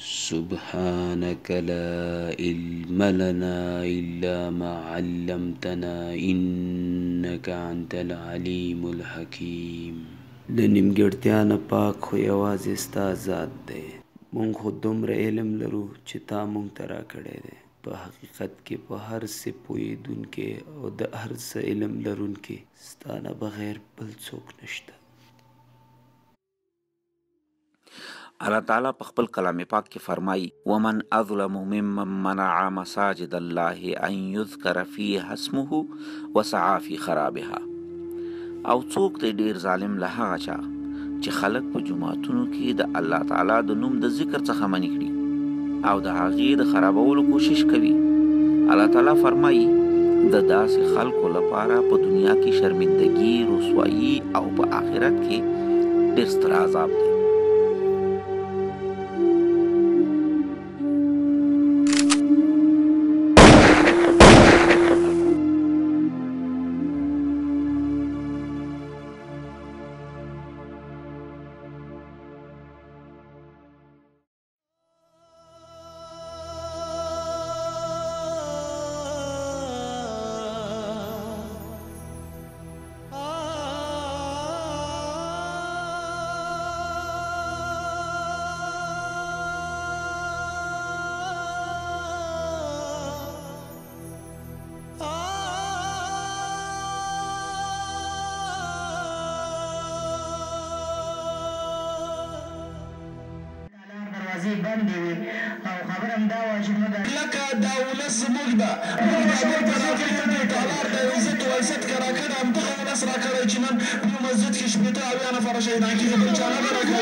سبحانك لا علم لنا إلا ما علمتنا إنك أنت العليم الحكيم. لنمګړتیا نه پاک خو یوازې ستا ذات دی. مونږ خو دومره علم لرو چې تا مونږ ته راکړی دی. په حقیقت کې په هر څه پوهېدونکې او د هر څه علم لرونکې ستا نه بغیر بل څوک نشته. الله تعالی په خپل کلام پاک کې فرمایي ومن اظلم ممن منع مساجد الله ان یذکر فیها اسمه وسعى فی خرابها. او څوک دی ډیر ظالم له هغه چا چې خلک په جماعتونو کې د الله تعالی د نوم د ذکر څخه منع کړي او د هغې د خرابولو کوشش کوي. الله تعالی فرمایي د داسې خلکو لپاره په دنیا کې شرمندګي، رسوایي او په آخرت کې ډېر ستر عذاب دی. لکه داوله زموږ ده، موږ بشر په داخل کې ډالر د عزت او عزت کراکړه همدغه ولس راکړی چې نن په مسجد کې شپېته اویا نفره شهیدان کېږي بل چا نه راکړي.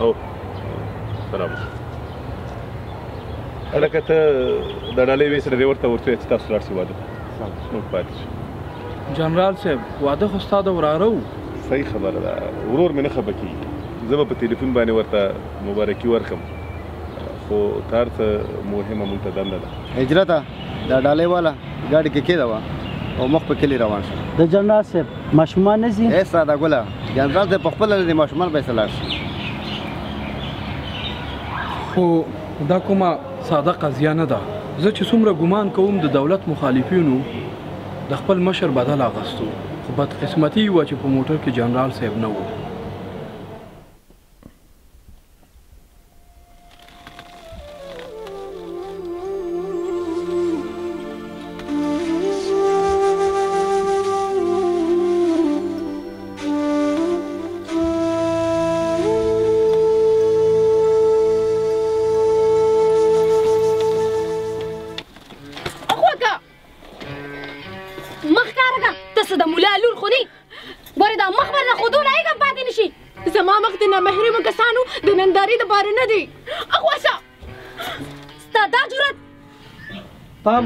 او سلام هلکه، ته د ډالۍ وې سره ډریور ته ورته چې تاسو لاړ شئ واده ته، موږ پاتې شو. جنرال صاحب واده خو ستا د وراره و. صحیح خبره ده، ورور مې نه خفه کېږي. زه به په ټلیفون باندې ورته مبارکي ورکم، خو تر څه مهمه مونږ ته دنده ده. هجرته دا ډالۍ والا ګاډي کې کېده وه او مخ په کلي روان شو. د جنرال صاحب ماشومان نه ځي؟ ای ساده ګله، جنرال صاحب پخپله نه ځي، ماشومان به یې سلاړ شي. خو دا کومه ساده قضیه نه ده، زه چې څومره ګمان کوم د دولت مخالفینو د خپل مشر بدل اغوستو، خو بدقسمتي وه چې په موټر کې جنرال صاحب نه و. زما مخ د نامحرمو کسانو د ننداري د بار نه دی. اغوسه ستا دا جرأت پام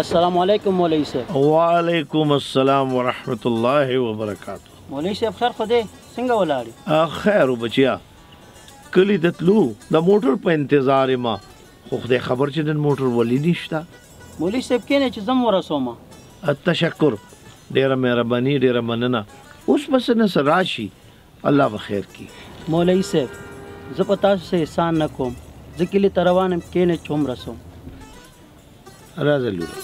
السلام علیکم مولوی صاحب. وعلیکم السلام ورحمت الله وبرکاتہ. مولوی صاحب خیر خو دې څنګه ولاړې؟ خیر بچیا کلی د تلو د موټر په انتظار ما خو خدای خبر چې د موټر ولې نشته. مولوی صاحب کینې چې زم ورسوم. تشکر ډیره مهرباني ډیره مننه. اوس بس نه سره راشي الله به خیر کی. مولوی صاحب زه په تاسو سه احسان نه کوم زه کلی تروانم کینې چوم رسوم. راځه لور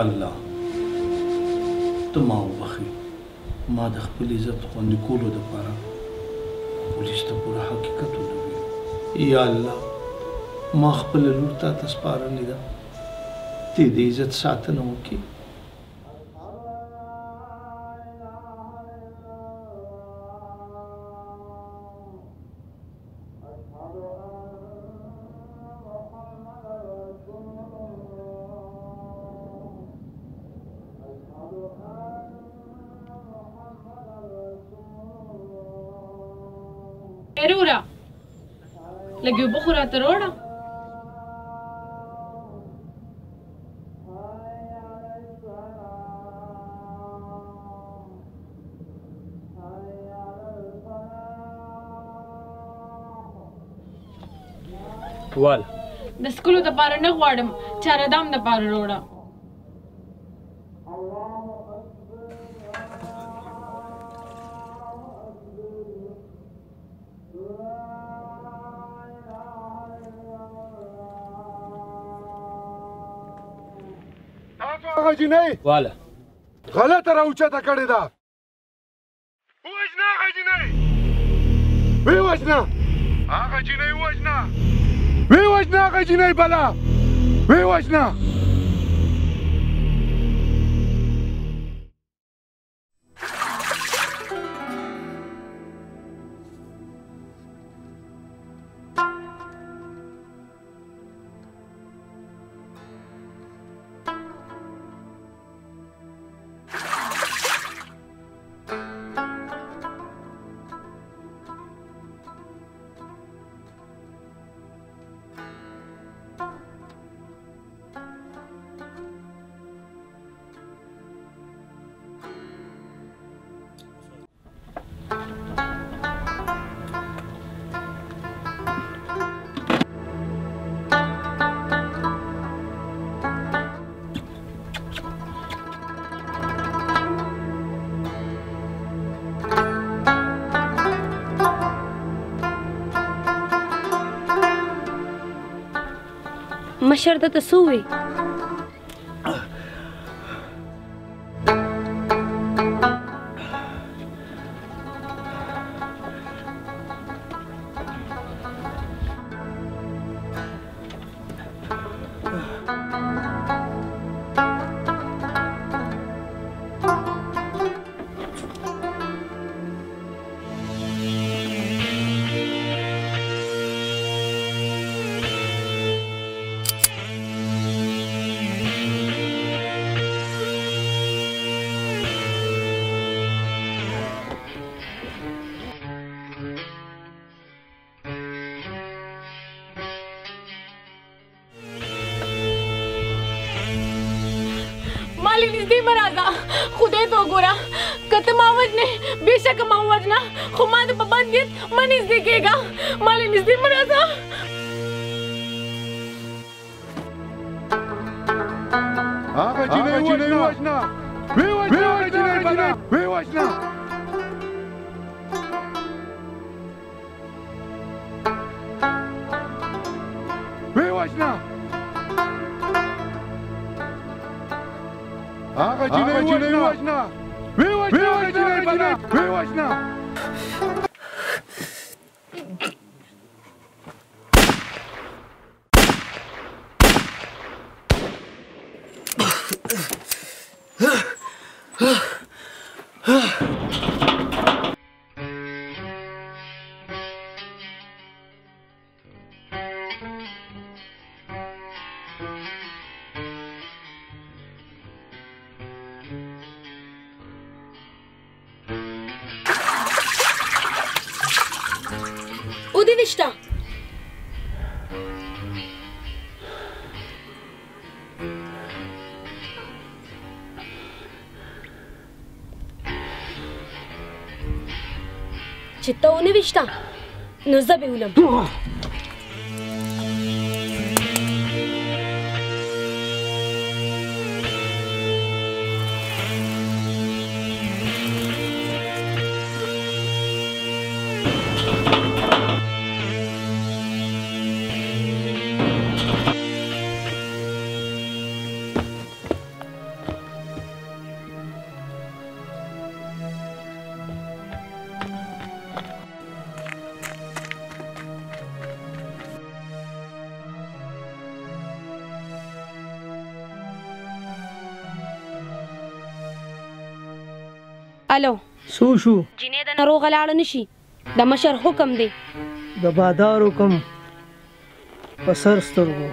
الله ته ما وبخي ما د خپل عزت خوندي کولو دپاره پولیس ته پوره حقیقت ولوي. یا الله ما خپل لور تاته سپارلې ده ته د عزت ساتنه وکړي. ضرورا لګي بخورا تروړه وال د سکولو د پاره نه غواړم چاره دام د پاره روړه. هغه جنۍ والا غلطه راوچته کړې ده ووژنه. هغه جنۍ ویې وژنه. هغه جنۍ ووژنه ویې وژنه. هغه جنۍ بله ویې وژنه. مشر د تسوي بشک ما وژنه خو ما د پابندیت منځ دی کېږه مالې نږدې مه راځه. بوجهنا بوجهنا بوجهنا چیتا اونی وشتا نزده بیولم الو سوشو جنې د ناروغه لاړ نشي د مشر حکم دی د بادار حکم په سر سترګو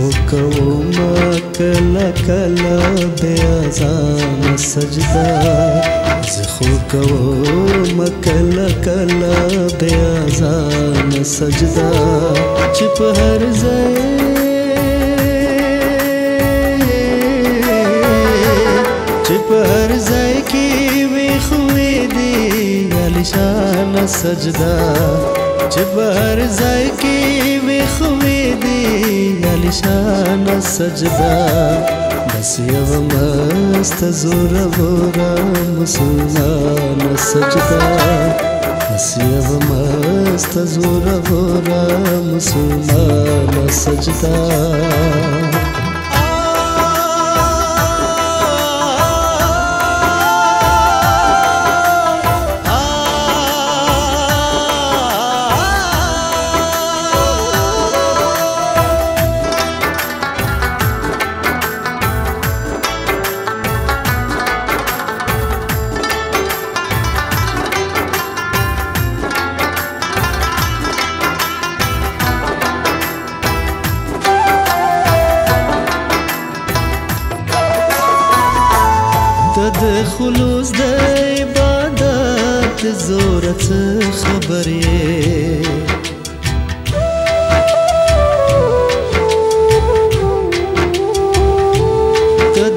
حكمك لك لب أذان السجدة أزخوك ومك لك لب أذان السجدة چپ هر زي كي بخوي دي علشان السجدة چپ هر زي كي بخوي دي علشان السجدة بس يا مست زورا بورا مسلمان السجدة بس يا مست زورا بورا مسلمان السجدة د خلوص د عبادت زورت خبرې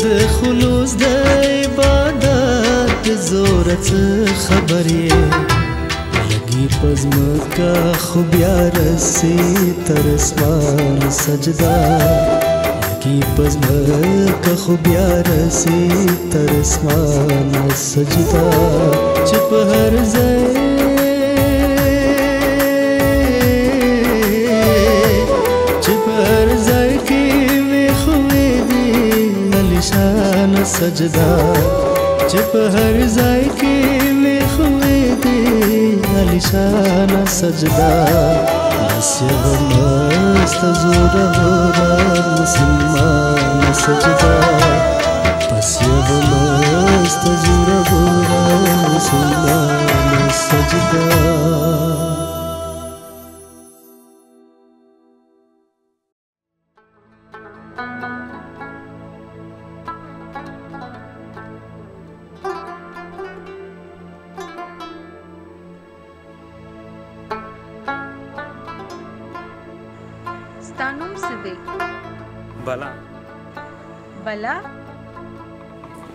د خلوص د عبادت زورت خبرې لګي پزمکا خو بیا رسي تر اسمان سجدا کی پزمک خو بیا رسی تر اسمان سجدا چپ هر ځای کی وی خو دی علشان سجدا چپ هر ځای کی وی خو دی علشان سجدا سجدا استزورا بورا مسلمان السجدة بس يا استزورا بورا مسلمان السجدة. ستانوم سدي بلا بلا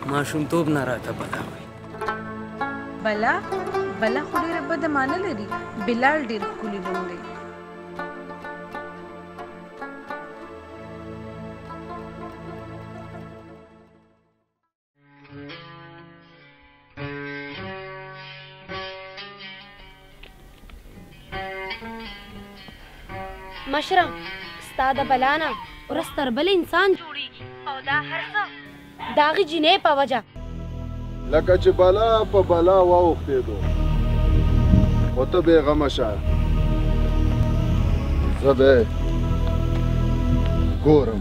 ما شومتوب نه راته بلا وي بلا بلا خو ډېره بده معنه لري بلال ډېر ښکلي نوم دی مشره ستا د بلا نه ورځ تر بل انسان جوړېږي او دا هر څه د هغې جینۍ په وجه لکه چې بلا په بلا واوښتېدو خو ته بې غمه شه زه به ګورم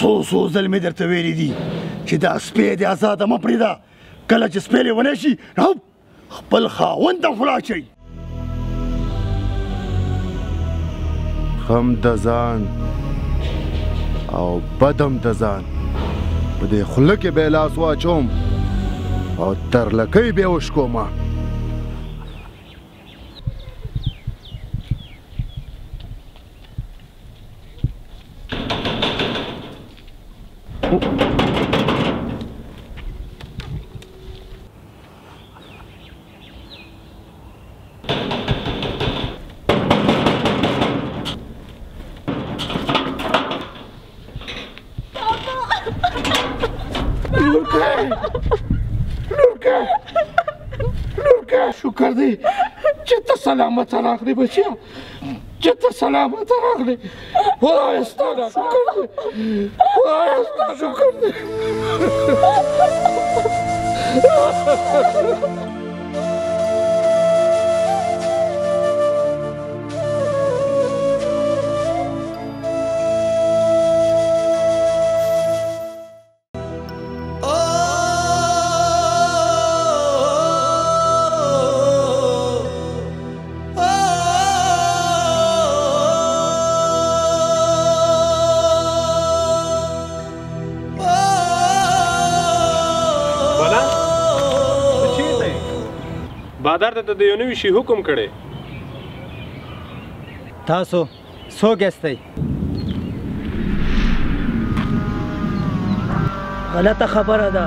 سو ځل مې درته ویلي دي چې دا سپی دې ازاده مه پرېږده کله چې سپی لیونی شي خپل خاوند ته خلا شي غم د ځان او بدم د ځان په دې خوله کې به یې لاس واچوم او تر لکۍ به یې وشکومه شکر دی چې ته سلامت راغلی بچیا چې ته سلامت راغلی وای ستا دا شکر دی وای ستا شکر دی بادار ته د یو نوي شي حکم کړي. تاسو څوک یاستئ؟ غلطه خبره ده،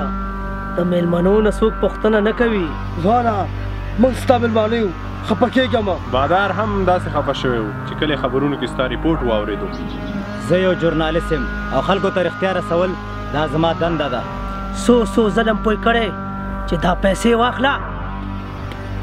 د میلمنو نه څوک پوښتنه نه کوي. ځوانه موږ ستا میلمانه یو، خفه کېږم. بادار هم داسې خفه شوی و چې کله خبرونو کې ستا ریپورټ واورېدو. زه یو جورنالیست یم او خلکو ته رښتیا رسول دا زما دنده ده. سو ظلم پوی کړی چې دا پیسې واخله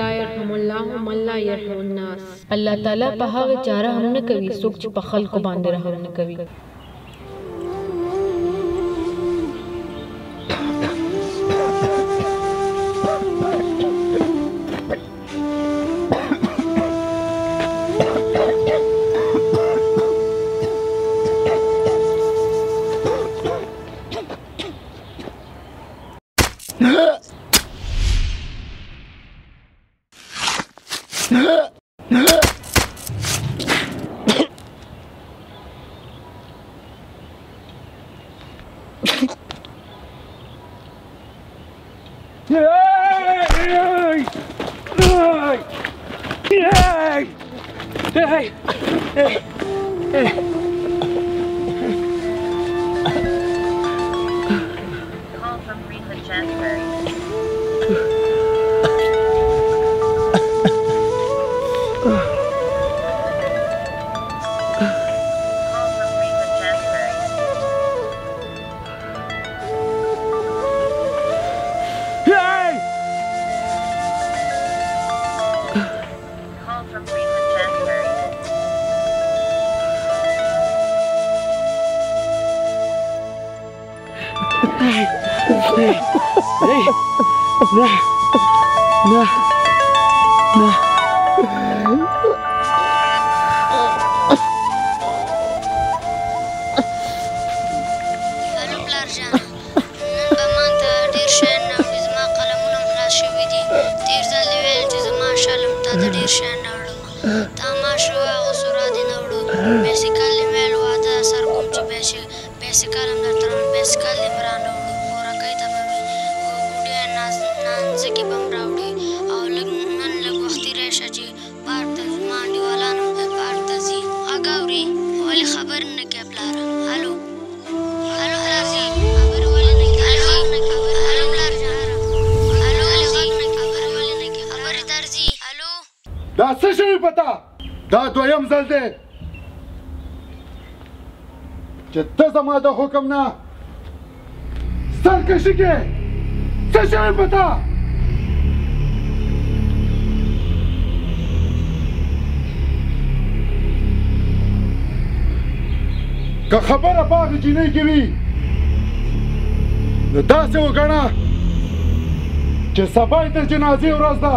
لا يرحم الله من لا يرحم الناس. الله تعالی په هغه چاره هم نه کوي څوک چې په خلکو باندې رحم نه کوي. دا حکم نه سرکشی کې څه شوي پتا؟ که خبره په هغه جینۍ کې وي نو داسې وګڼه چې سبا یې تر جنازې ورځ ده.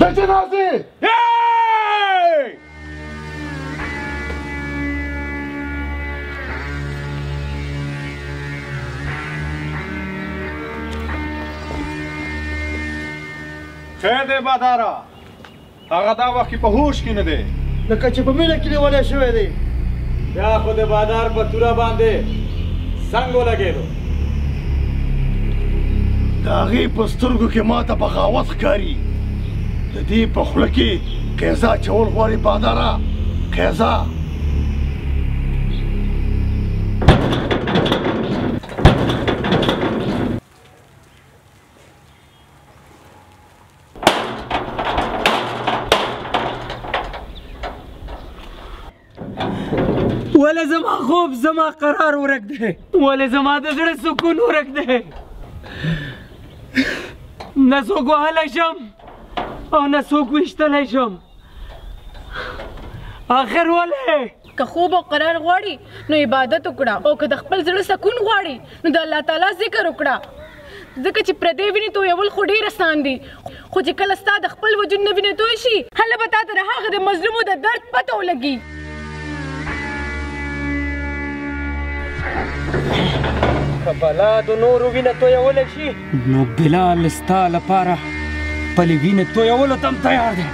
د جنازې خیر دی باداره، هغه دا وخت په هوش کې نه دی، لکه چې په مینه کې لیولی شوی دی. بیا خو د بادار په توره باندې څنګ ولګېدو. د هغې په سترګو کې ماته بغاوت ښکاري، د دې په خوله کې قیزه اچول غواړي. باداره قیزه ولی زما خوب زما قرار ورک دی، ولی زما د زړه سکون ورک دی. نه څوک وهلی شم او نه څوک ویشتلی شم. آخر ولی که خوب او قرار غواړي نو عبادت وکړه، او که د خپل زړه سکون غواړي نو د الله تعالی ذکر وکړه. ځکه چې پردې ویني تویول خو ډېر اسان دي، خو چې کله ستا د خپل وجود نه وینې توی شي هله به تا ته د هغه د مظلومو د درد پته ولګي. که بلا د نورو وینه تویولی شي نو بلال ستا لپاره خپلې وینې تویولو ته هم تیار دی.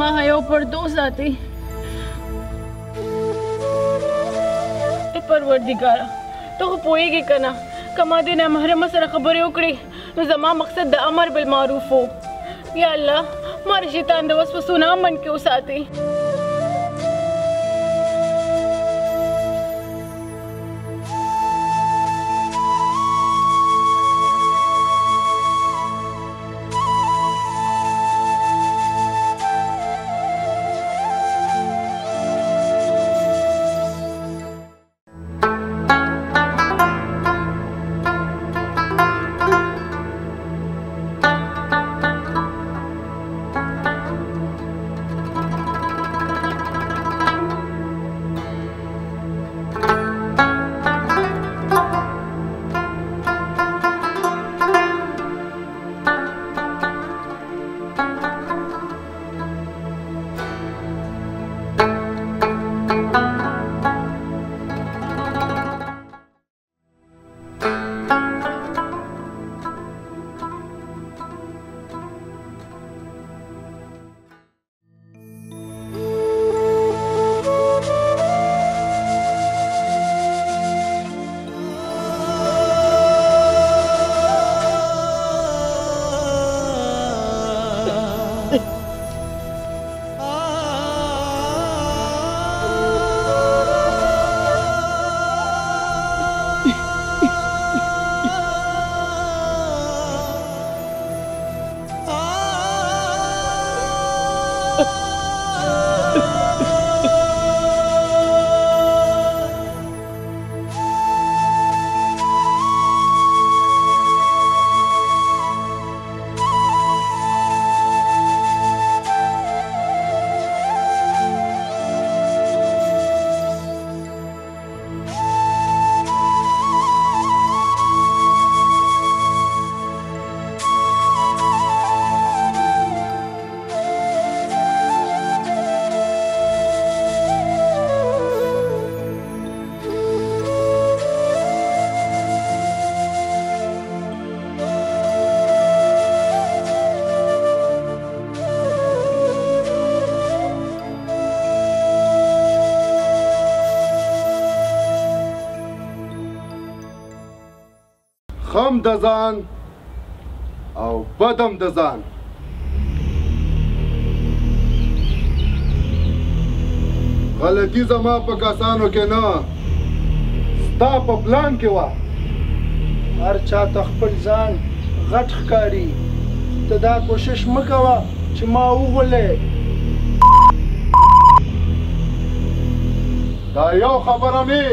ما یو پردو ساتي ته پروردګار ته پويږي کنه کما دې نه محرم سره خبرې وکړي نو زما مقصد د امر بالمعروف وو. یا الله مار شیطان د وسوسو نه من کې وساتي. خم د ځان او بدم د ځان غلطي زما په کسانو کې نه ستا په پلان کې وه. هر چا ته خپل ځان غټ ښکاري، ته دا کوشش مه کوه چې ما وغولې. دا یو خبره مې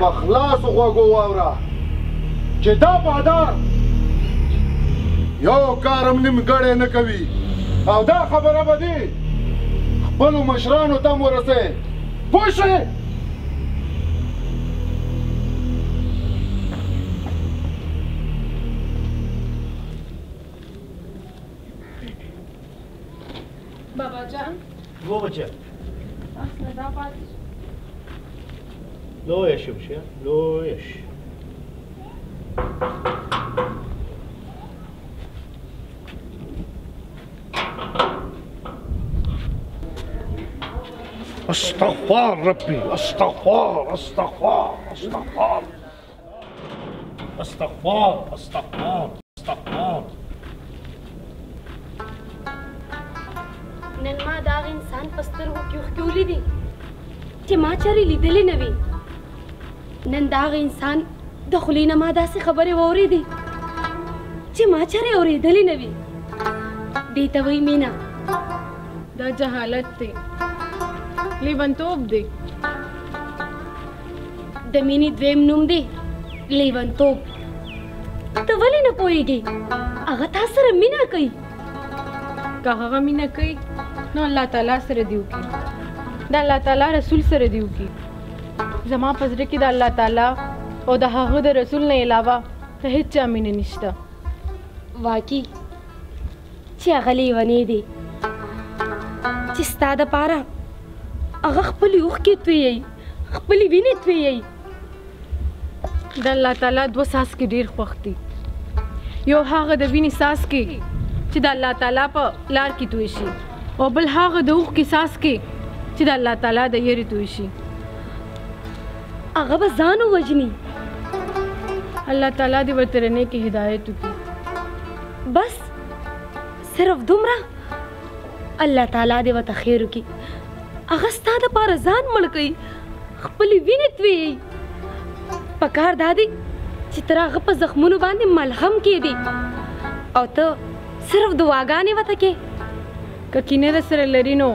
په خلاصو غوږو واوره چې دا بادار یو کارم نیمګړی نه کوي او دا خبره به دې خپلو مشرانو ته هم ورسوي. پوه شوې؟ بابا جان دوه بچه اصله دا پاتې شو لویه شي بچه لویه شي. استغفار ربي استغفار استغفار استغفار استغفار استغفار استغفار. نن ما دا انسان پستر هو کیو کیولې دي چې ما چاري لیدلې نه وي. نن دا انسان د خولې نه ما داسې خبرې واورېدې چې ما چارې اورېدلې نه وي. دې ته وایي مینا دا جهالت دی، لیونتوب دی. د مینې دویم نوم دی لیونتوب. ته ولې نه پوهېږې هغه تا سره مینه کوي؟ که هغه مینه کوي نو الله تعالی سره دې وکړي، د الله تعالی رسول سره دې وکړي. زما په زړه کې د الله تعالی او د هغه د رسول نه علاوه د هېچ چا مینه نشته. واقعي چې هغه لیونی دی چې ستا دپاره هغه خپلې اوښکې تویوي، خپلې وینې تویوي. د الله تعالی دوه څاڅکي ډېر خوښ دي، یو هغه د وینې څاڅکي چې د الله تعالی په لار کې توی شي، او بل هغه د اوښکې څاڅکي چې د الله تعالی د یرې توی شي. هغه به ځان ووژني، الله تعالی دې ورته رڼې کې هدایت وکړي. بس صرف دومره، الله تعالی دې ورته خیر وکړي. هغه ستا دپاره ځان مړ کوي، خپلې وینې تویوي. پکار دادی چې تر هغه په زخمونو باندې ملهم کېدي او ته صرف دعاګانې وته کې. که کینه در سره لري نو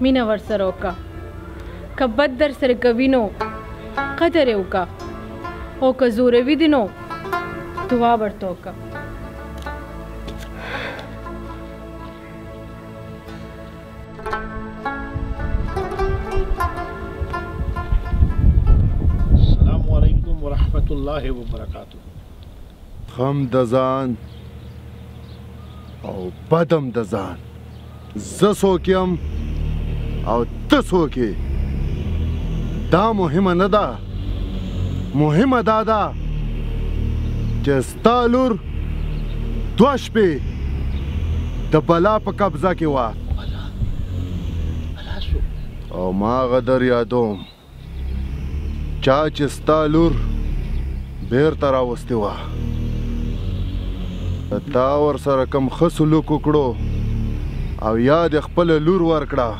مینه ورسره وکړه، که بد در سره کوي نو قدر یې وکړه، او که زوروي دي نو دعا ورته وکړه. ورحمت الله وبرکاته. خم د ځان او بدم د ځان، زه څوک یم او ته څوک یې دا مهمه نه ده. مهمه دا ده چې ستا لور دوه شپې د بلا په قبضه کې وه، او ما هغه در یادوم چا چې ستا لور بیرته راوستې وه. تا ورسره کوم ښه سلوک وکړو او یا د خپله لور ورکړه،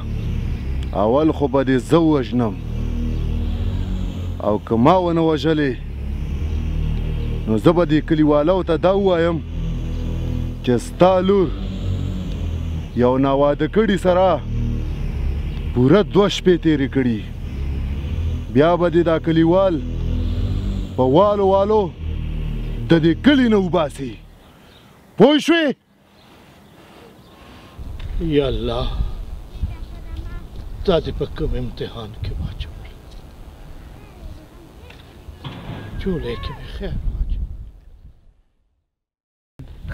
اول خو به دې زه ووژنم، او که ما ونه وژلې نو زه به دې کلیوالو ته دا ووایم چې ستا لور یو ناواده کړي سره پوره دوه شپې تېرې کړي. بیا به دې دا کلیوال په والو والو د دې کلي نه وباسي. پوه شوې؟ یا الله، تا دې په کوم امتحان کې واچولې، چولې کې مې خیر واچولې.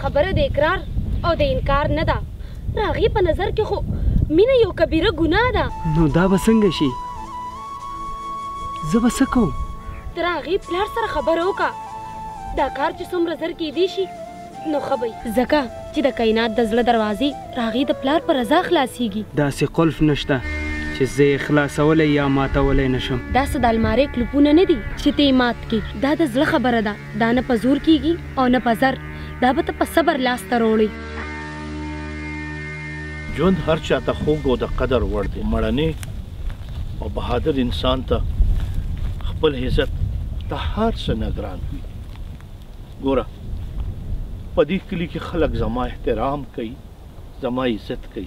خبره د اقرار او د انکار نه ده، د هغې په نظر کې خو مینه یو کبیره ګناه ده. نو دا به څنګه شي؟ زه به څه کوم؟ تر هغې پلار سره خبره وکړه، دا کار چې څومره زر کېدی شي نو ښه به وي، ځکه چې د کائنات د زړه دروازې د هغې د پلار په رضا خلاصېږي. داسې قلف نشته چې زه یې خلاصولی یا ماتولی نه شم. داسې د المارۍ کلپونه نه دي چې ته یې مات کړې. دا د زړه خبره ده، دا نه په زور کېږي او نه په زر، دا به ته په صبر لاسته راوړې. ژوند هر چا ته خوږ او د قدر وړ دی. مړنې او بهادر انسان ته خپل عزت ته هر څه نه ګران وي. ګوره په دې کلي کې خلک زما احترام کوي، زما عزت کوي.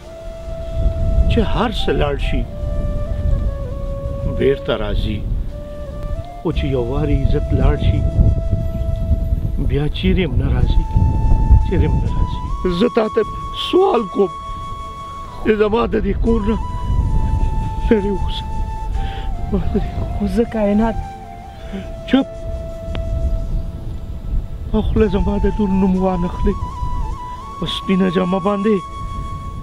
چې هر څه لاړ شي بیرته راځي، خو چې یو وارې عزت لاړ شي بیا چیرې هم نه راځي، چیرې هم نه راځي. زه تا ته سوال کوم، زما د دې کور نه زه کائنات چپ او خوله زما د تور نوم وانخلي، په سپینه جامه باندې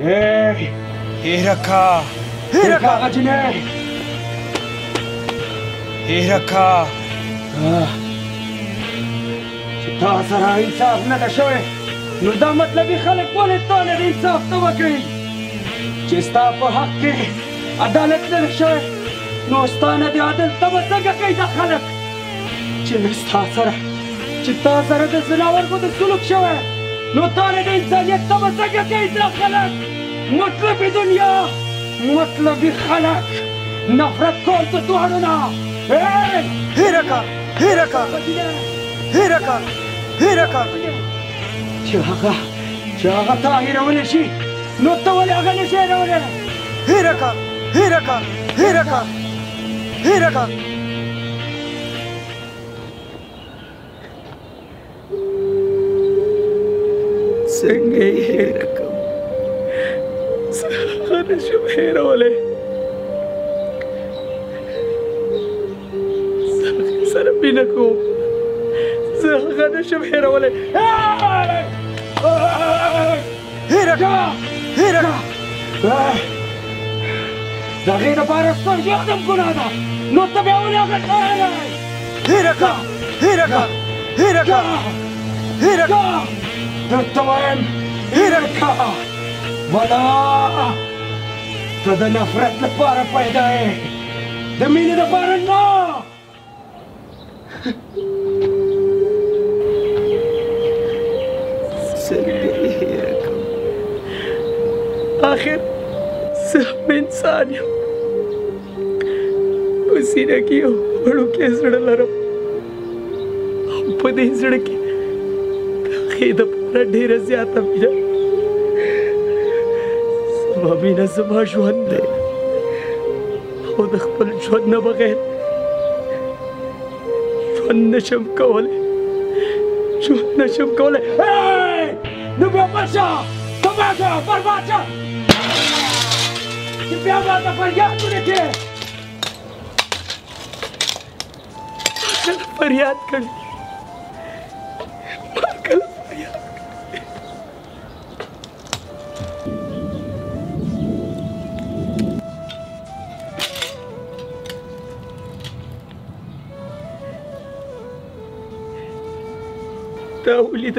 ايه ايه ركا ايه ركا اجنه ايه ركا شتا سرا انصاف نه شوه نو دا مطلب خلک ولې ته نه انصاف ته وکړي چې ستا په حق کې عدالت نه شوه نو ستا نه دی عدل ته څنګه کوي دا خلک چې ستا سره د زناور په سلوک شوه نو تانه د انسانیت ته څنګه کوي دا خلک مطلب دنیا مطلب خلک نفرت کول ته توانونه هیرکا هیرکا هیرکا هیرکا چاغه طاهره ولې شي نو ته ولې هغه نه شي راولې هیرکا هیرکا هیرکا هیرکا څنګه یې هیرکا څنګه نه شي راولې سره مینه کوم غدا شبحيره ولا هيركا هيركا دا غير بارستر يخدم كنادا نو تبعونا غدا هيركا هيركا هيركا هيركا دتوين هيركا ولا تدا نفرت لپاره پیدا اے د مینې لپاره نو آخر سب انسان یو په سینه کې یو وړوکی زړه لرم او په دې زړه کې د هغې دپاره ډېره زیاته مینه زما مینه زما ژوند دی او د خپل ژوند نه بغیر ژوند نشم کولی نو بیا پاشه تباه شه برباد شه بیا باندې فریاد وکړه فریاد کړه مکل فریاد تا ولید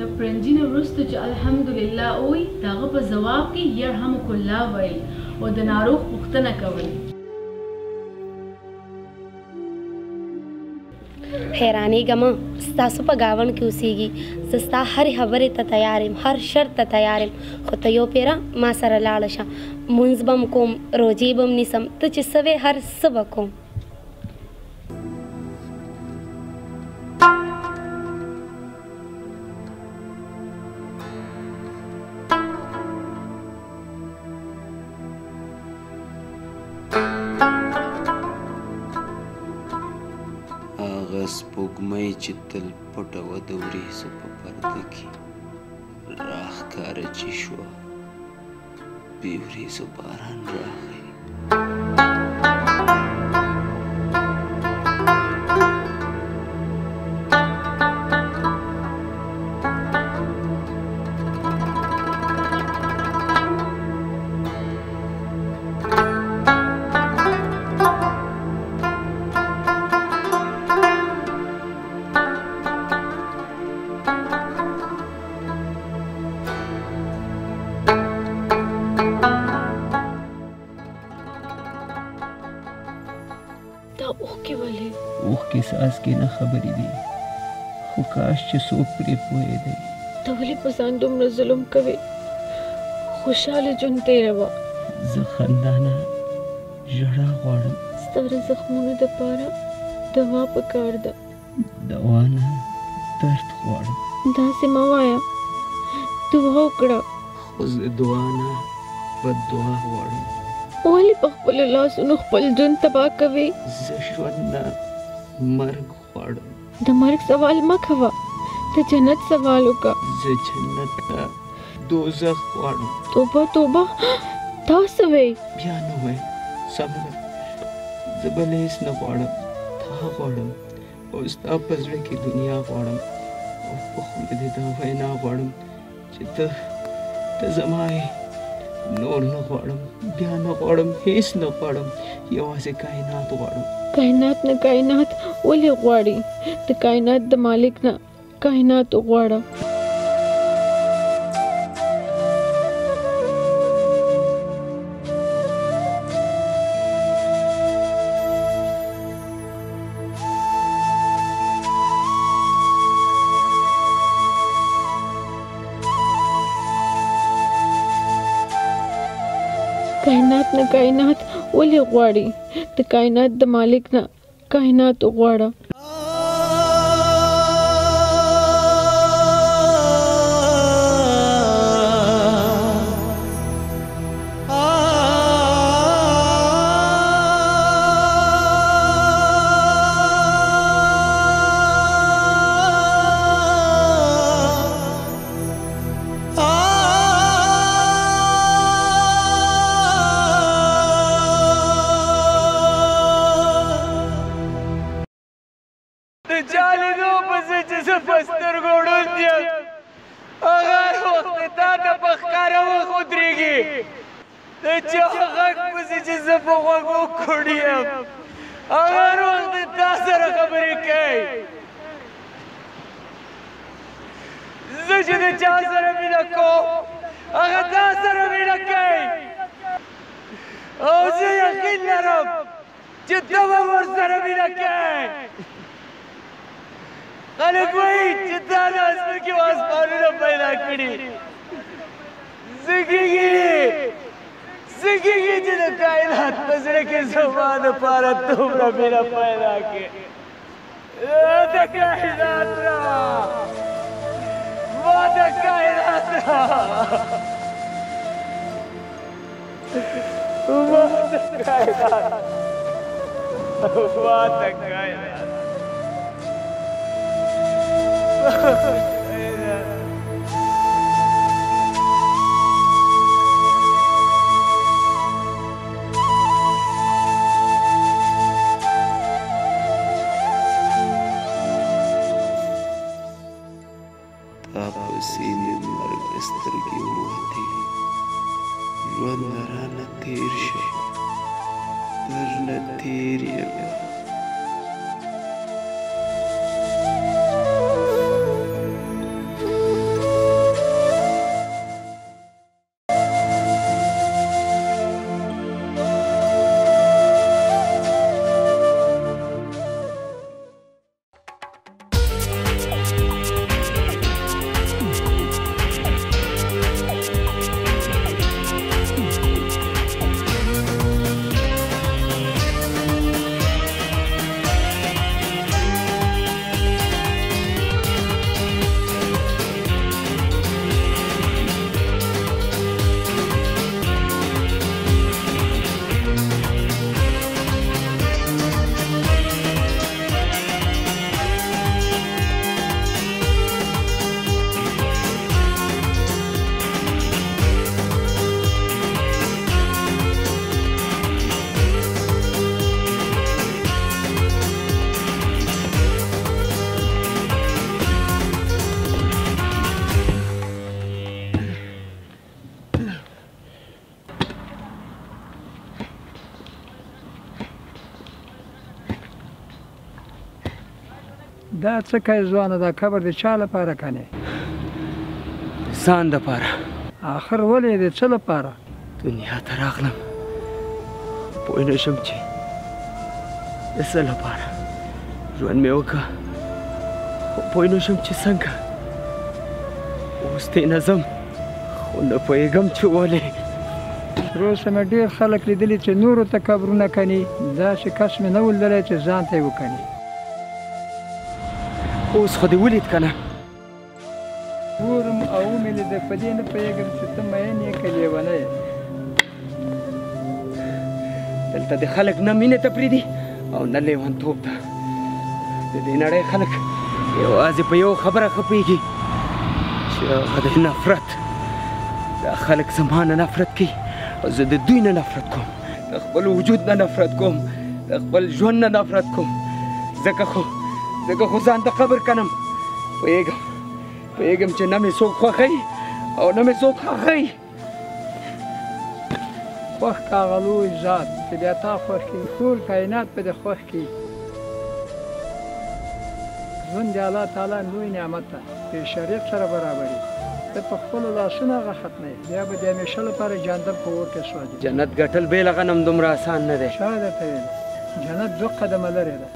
د پرنجي نه وروسته چې الحمدلله وایي د هغه په ځواب کې یرحمک الله ویل او د ناروغ پوښتنه کول حیرانېږم ستاسو په ګاون کې اوسېږي زه ستا هرې خبرې ته تیار یم هر شرط ته تیار یم خو ته یو پیره ما سره لاړه شه مونځ به م کوم روجې به م نیسم ته چې څه وې هر څه به کوم سپوږمۍ چې تل پټه وه د وریځو په پرده کې راښکاره چې شوه بې وریځو باران راغی نیولې. اوخ کې ساس کې نه خبرې دي، خو کاش چې څوک پرې پوهېدی. ته ولې په ځان دومره ظلم کوې؟ خوشحاله ژوند تېروه. زه خندا نه، ژړا غواړم. ستا د زخمونو دپاره دوا پکار ده. دوا نه، درد غواړم. داسې مه وایه، دعا وکړه. خو زه دعا نه، بد دعا غواړم. ولې په خپلو لاسونو خپل ژوند تباه کوې؟ زه ژوند نه، مرګ غواړم. د مرګ سوال مه کوه، د جنت سوال وکړه. زه جنت نه، دوزخ غواړم. توبه توبه، دا څه وایې؟ بیا نه وایې، صبر. زه بل هېڅ نه غواړم، تا غواړم، او ستا په زړه کې دنیا غواړم، او په خوله دې دا وینا غواړم چې ته زما یې. نور نه غواړم، بیا نه غواړم، هېڅ نه غواړم، یوازې کائنات غواړم. کائنات نه، کائنات ولې غواړي؟ د کائنات د مالک نه کائنات وغواړه. کائنات نه، کائنات ولې غواړي؟ د کائنات د مالک نه کائنات وغواړه. دا څه کوي ځوانه؟ دا قبر د چا لپاره کنې؟ ځان دپاره. آخر ولې د څه لپاره دنیا ته راغلم؟ پوه نه شم چې د څه لپاره. Ruwan mai waka, boino shamci sanka, wasu na zam, wanda fayi gamci wale. روسته مې ډېر خلک لیدلي چې نورو ته قبرونه کني، داسې کس مې نه و لیدلی چې ځان ته یې وکني. اوس خو دې ولید که نه؟ ګورم او مې لیده، په دې نه پوهېږم چې ته مین یې که لیونه یې. دلته د خلک نه مینې ته پرېږدي او نه لیونتوب ته. د دې نړۍ خلک یوازې په یو خبره ښه پوهېږي چې هغه د نفرت. دا خلک زما نه نفرت کوي. زه د دوی نه نفرت کوم، د خپل وجود نه نفرت کوم، د خپل ژوند نه نفرت کوم. ځکه خو ځان ته قبر کنم. پوهېږم چې نه مې څوک خوښوي او نه مې څوک خوښوي. خوښ که هغه لوی ذات چې بیا تا خوښ کړي، ټول کاینات به دې خوښ کړي. ژوند د الله تعالی لوی نعمت ده، په شریعت سره برابري. ته په خپلو لاسونو هغه ختموي، بیا به د همیشه لپاره جهنم په اور کې سوځي. جنت ګټل بېله غنم دومره اسان نه دی. چا درته ویلي؟ جنت دوه قدمه لرې ده.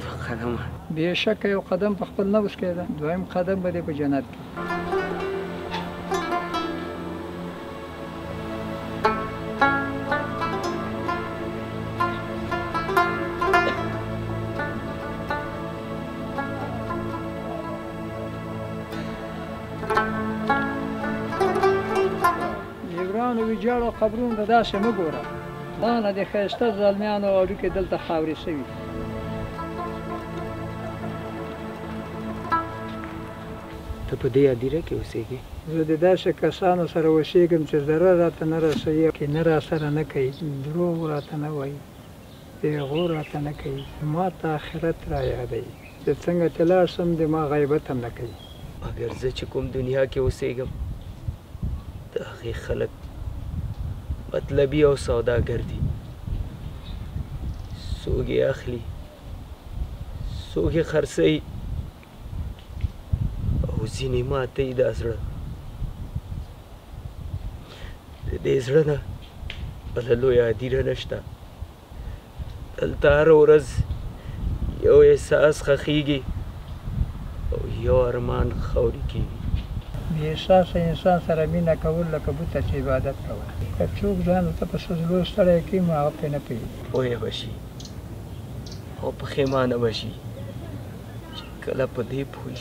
دوه قدمه؟ بېشکه یو قدم په خپل نفس کې ده، دویم قدم به دې په جنت کې. ویجاړو قبرونو ته داسې مه ګوره، دا نه د ښایسته زلمیانو اړیکې دلته خاورې شوي. ته په دې هدیره کې اوسېږې؟ زه د داسې کسانو سره اوسېږم چې ضرر راته نه رسوي، کینه راسره نه کوي، دروغ راته نه وایي، پیغور راته نه کوي. ما ته آخرت رایادوي، چې څنګه چې لاړ شم د ما غیبت هم نه کوي. مګر زه چې کوم دنیا کې اوسېږم د هغې خلک مطلبی او سوداګر دي. څوک یې اخلي، څوک یې خرڅوي او ځینې ماتوي دا زړه. د دې زړه نه بله لویه هدیره نشته. دلته هره ورځ یو احساس خښېږي او یو ارمان خاورې کېږي. بې احساسه انسان سره مینه کول لکه بوته چې عبادت کوه. که څوک ځان ورته په سوزلو ستړی کړي، نو هغه پرې نه پوهېږي. پوهه به شي او پښېمانه به شي چې کله په دې پوه شي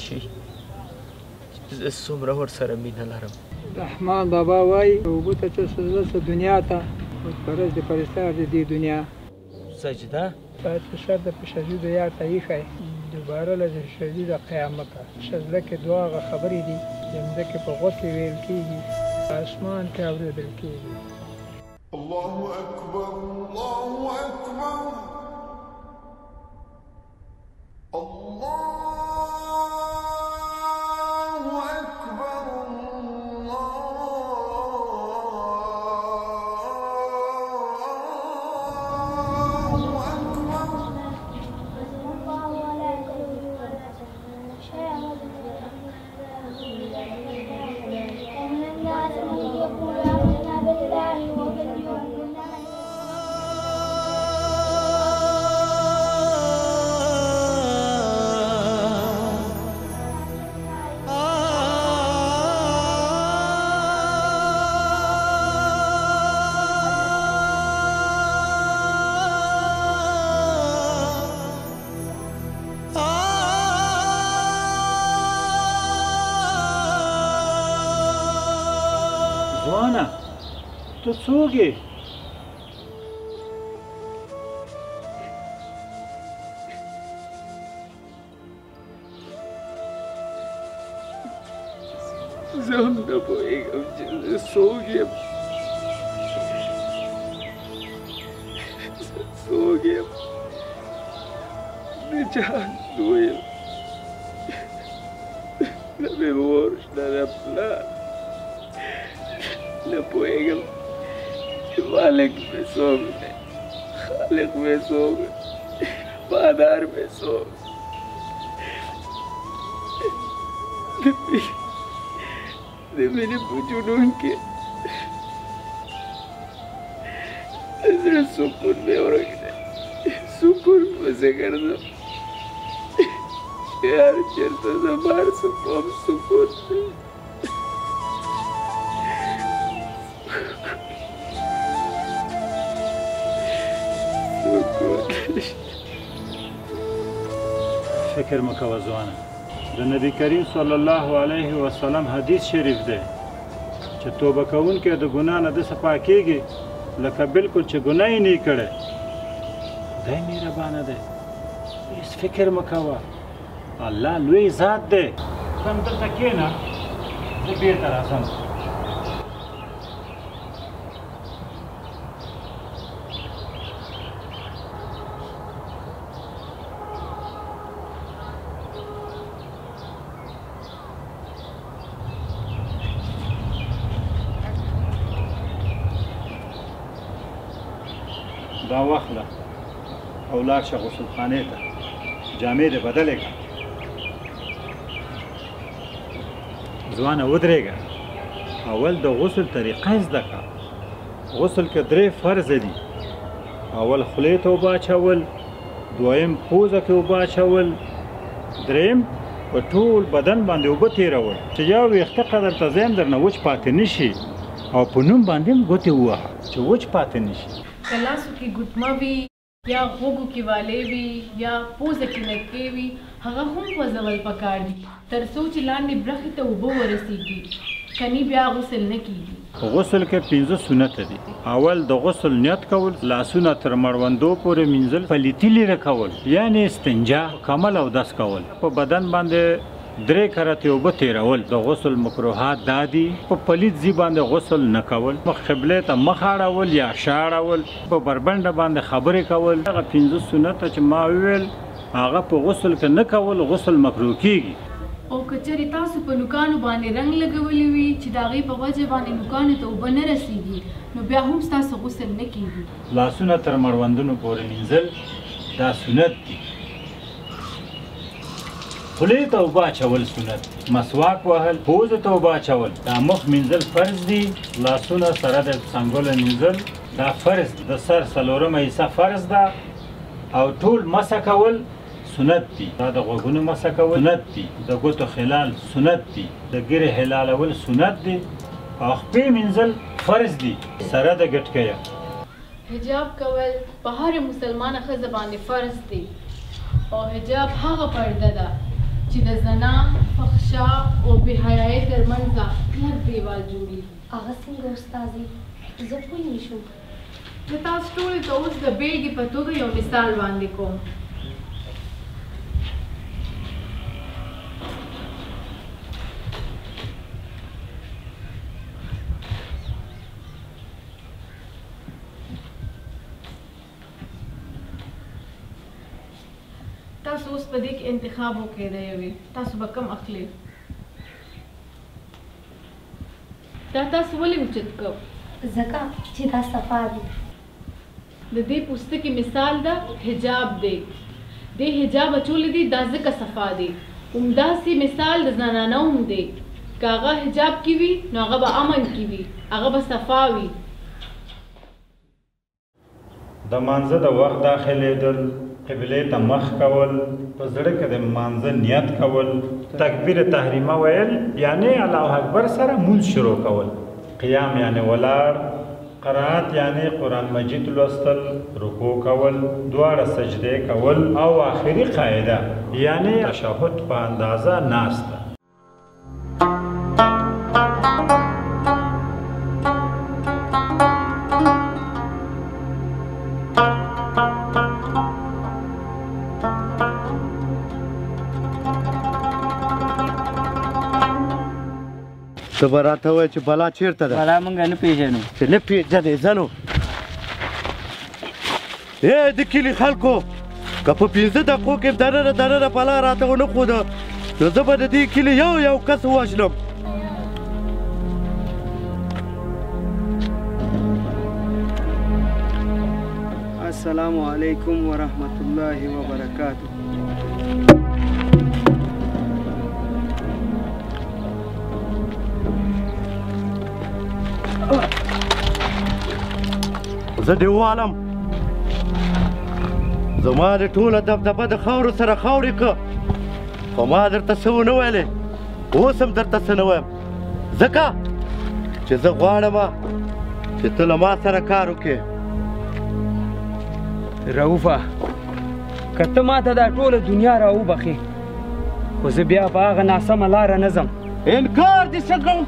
چې زه څومره ورسره مینه لرم. رحمان بابا وایي اوبو ته چې سوزله څه دنیا ته، بتپرست د پرستار د دې دنیا. سجده؟ باید فشار د په سجدو یار ته ایښی، دوباره له د سجدې د قیامته. سجده کې دوه هغه خبرې دي چې مځکې په غوږ کې ویل کېږي، په اسمان کې اورېدل کېږي. الله اکبر، الله اکبر، الله اکبر، تو څوک یې؟ زه هم نه پوهېږم چې زه څوک یم. زه څوک یم؟ د جهان زوی یم، نه مې ور نه د پلار. نه پوهېږم مالک میں سو گئے، خالق میں سو گئے، پادار میں سو گئے. میرے جنون کے سکون میں اور سکون میں سيكون هناك فکر مکو زوانه د نبی کریم صلی الله علیه وسلم حدیث شریف ده چې توبه کون کې د ګنا نه د صفا کېږي لکه بالکل چې ګنای نه کړي دای مهربانه ده هیڅ فکر مکو الله لوی ذات ده تم دلته کېنه زه بیرته راځم دا واخله او لاړ شه غسل خانې ته جامې دې بدلې کړه ځوانه ودرېږه اول د غسل طریقه زده کړه غسل کې درې فرض دي اول خولې ته اوبه اچول دویم پوزه کې اوبه اچول دریم په ټول بدن باندې اوبه تېرول چې یو ویښته قدر ته ځایم درنه وچ پاتې نه شي او په نوم باندې هم ګوتې ووهه چې وچ پاتې نه شي کلاسو کی گتما بھی یا غوگو کی والے بھی یا پوزه کی نکے بھی هغه هم وزول پکار دی تر سوچ لاندې برخې ته اوبه ورسیږي کني بیا غسل نه کیږي غسل کې 15 سنت دي اول د غسل نیت کول لاسونه تر مړوندو پورې منزل پلیتی لري کول یعنی استنجا کمل او داس کول په بدن باندې درې کرته اوبه تیرول د غسل مکروهات دادی په پلیت زی باندې غسل نه کول مخ قبله ته مخ اړول یا شاړول په بربند باندې خبرې کول هغه 15 سنت چې ما ویل هغه په غسل کې نه کول غسل مکروه کیږي او کچری تاسو په نوکانو باندې رنگ لګولې وي چې داغه په وجه باندې نوکانو ته وبنه رسیږي نو بیا هم تاسو غسل نه کیږي لاسونه تر مړوندونو پورې مینځل دا سنت دي خولې ته اوبه اچول سنت دي مسواک وهل پوزه ته اوبه اچول دا مخ مینځل فرض دي لاسونه سره د څنګله مینځل دا فرض د سر څلورمه حصه فرض ده او ټول مسح کول سنت دي دا د غوږونو مسح کول سنت دي د ګوتو خلال سنت دي د ګیرې هلالول سنت دي او خپې منځل فرض دي سره د ګټکیه حجاب کول په هر مسلمان ښځه باندې فرض دي او حجاب هغه پرده ده چې د زنا فحشا او بې حیایۍ ترمنځ کلک دیوال جوړي هغه څنګه استاذي زه پوه نه شوم زه تاسو ټولو ته اوس د بېلګې په توګه یو مثال وړاندې کوم بديك انتخابه كده يا بي تاسو بكم اخلي تاسو ولي متتكو زكا چې دا صفاده د دې پوستکی مثال دا حجاب دی د حجاب چول دي د زکه صفاده عمده سي مثال د زنانه هم دی کاغه حجاب کی وی نو هغه به امن کی وی هغه به صفاوي د منځ د وخت داخله دل قبله ته مخ کول په زړه کې د مانځه نیت کول تکبیر تحریمه ویل یعنی الله اکبر سره مونځ شروع کول قیام یعنی ولاړ قرات یعنی قرآن مجید لوستل رکوع کول دواړه سجده کول او آخري قاعده یعنی تشهد په اندازه ناسته براته وای چې بلا چیرته ده بلا مونږ نه پیژنو چې نه پیژدې زنو اے د کلی خلکو که په 15 دقیقو کې درره پلا راته ونه خو ده نو زه به د دې کلي یو کس وژنم السلام علیکم ورحمت الله وبرکاته زه دې ووالم زما د ټوله دبدبه د خاورو سره خاورې که، خو ما درته څه ونه ویلې، اوس هم درته څه نه وایم، ځکه چې زه غواړم چې ته له ما سره کار وکړې. رؤفه، که ته ما ته دا ټوله دنیا راوبخې، خو زه بیا په هغه ناسمه لاره نه ځم. انکار دې څه کوم؟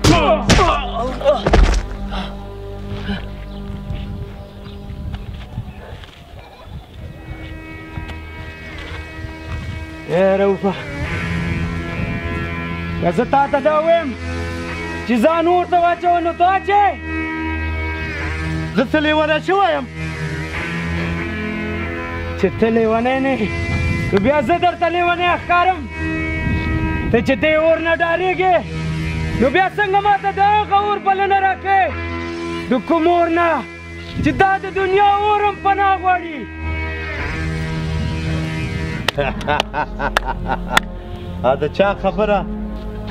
اے رؤفه، که زه تا ته دا ویم چې ځان ورته واچوه نو ته واچوې، زه څه لیونی شوی یم؟ چې ته لیونی نه یې که بیا زه درته لیونی ښکارم، ته چې دې اور نه ډارېږې نو بیا څنګه ما ته د هغه اور بلنه راکوې د کوم اور نه چې دا د دنیا اور هم پناه غواړي. دا چا خبره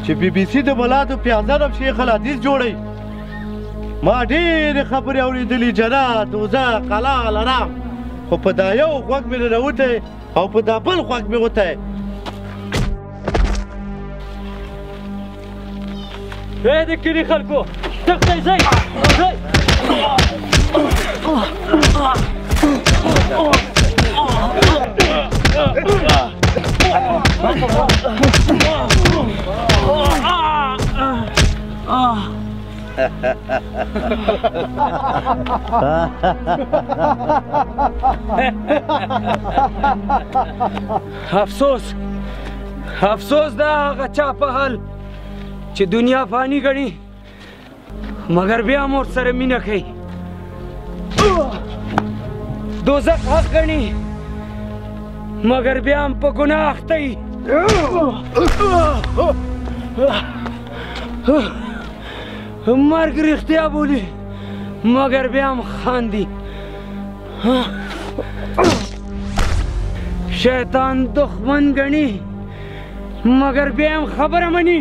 چې بی بی سي د بلادو پیازان هم شیخ الحدیث جوړوي. ما ډېرې خبرې اورېدلي، جنات، دوزخ، حلال، حرام، خو په دا یو غوږ مې ننوتی او په دا بل غوږ مې وتی. ای د کلي خلکو تښتئ، ځئ. افسوس دا هغه چا په حال چې دنیا فانی ګڼي مګر بیا مور سره مینه کوي، دوزخ حق ګڼي مگر بیا هم په ګناه اخته یي. مرګ رښتیا بولي مګر بیا هم خاندي. شیطان دښمن ګڼي مګر بیا هم خبره مني.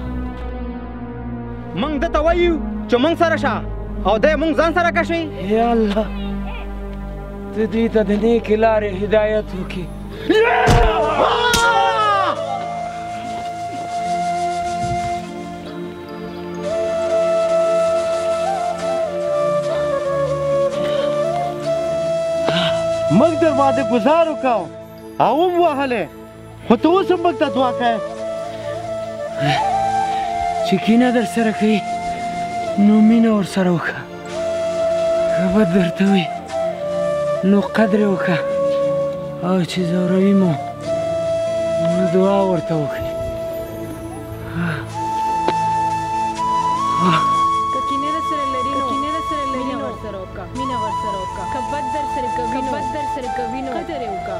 موږ ده ته وایو چې موږ سره شه او دی موږ ځان سره کشي. یا الله، ته دوی ته د نیکې لارې هدایت وکړي. موږ در باندې ګزار وکړو او وم وهلې، خو ته اوس هم موږ ته دعا کوې چې کینه در سره کوي نو مینه ورسره وکړه، که بد درته وي نو قدر یې وکړه، او چې زوروي مو نو دعا ورته وکړي. که کینه درسره لري نو مینه ورسره وکړه، که بد درسره کوي نو قدر یې وکړه،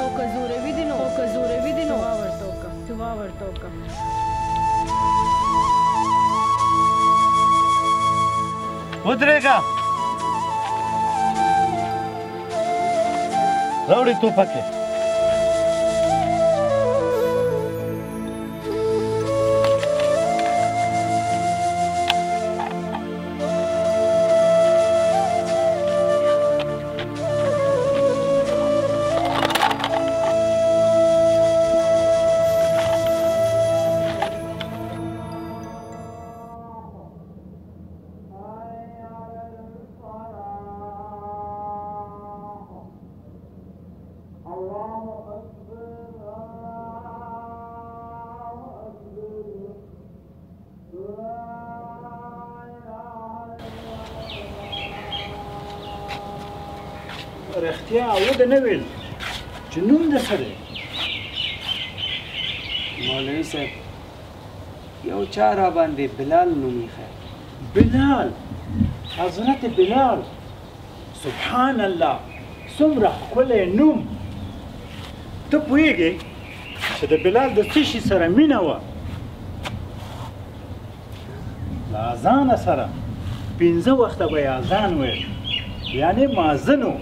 او که زوروي دې نو دعا ورته وکړه. ودرېږه، راوړې ټوپکې. رښتیا وده نه ویل چې نوم د څه دی؟ مولوی صاحب یو چا را باندې بلال نومیخه. بلال حضرت بلال سبحان الله څومره ښکلی نوم. ته پوهېږې چې د بلال د څه شي سره مینه وه؟ له اذانه سره، 5 وخته به یې اذان ویل، یعنې مازن و.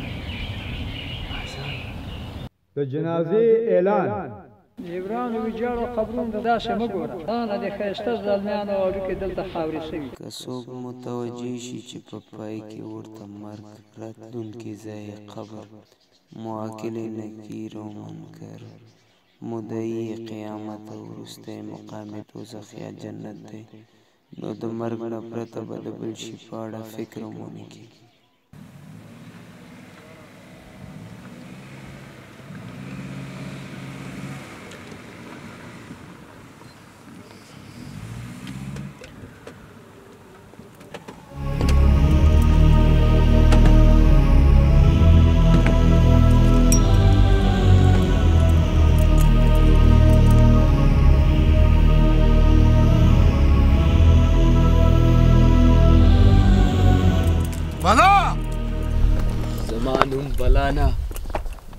د جنازې اعلان ایران ویجاړ او قبرون داسې مه ګوره، دانه د ښایسته زلمیانو اړیکې دلته خاورې شوي. که څوک متوجه شي چې په پای کې ورته مرګ راتلونکي ځای قبر معاکل نکیر او منکر مدعي قیامت او وروستی مقام دوزخ یا جنت دی، نو د مرګ نه پرته به د بل شي په اړه فکر ومونه کېږي.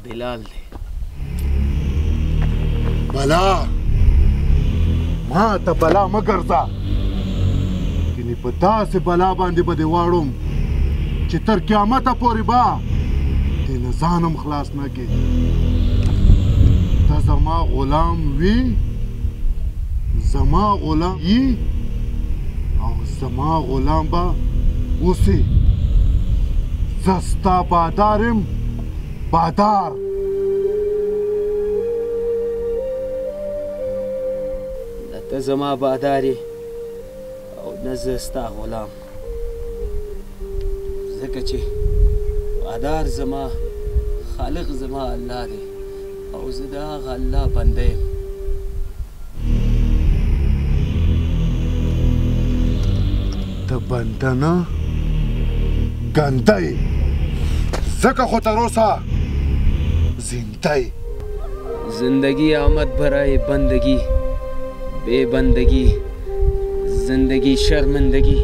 بلال دی. بلا ما ته بلا مه ګرځه، یعنې په داسې بلا باندې به دې واړم چې تر قیامته پورې به دې له ځان هم خلاص نه کړې. ته زما غلام وي، زما غلام یي او زما غلام به اوسې. زه ستا بادار یم، بادار. نه ته زما بادار یې او نه زه ستا غلام، ځکه چې بادار زما خالق زما الله دی او زه د هغه الله بنده یم. ته بنده نه، ګنده یې، ځکه خو تر اوسه زندگی آمد برای بندگی، بے بندگی زندگی شرمندگی.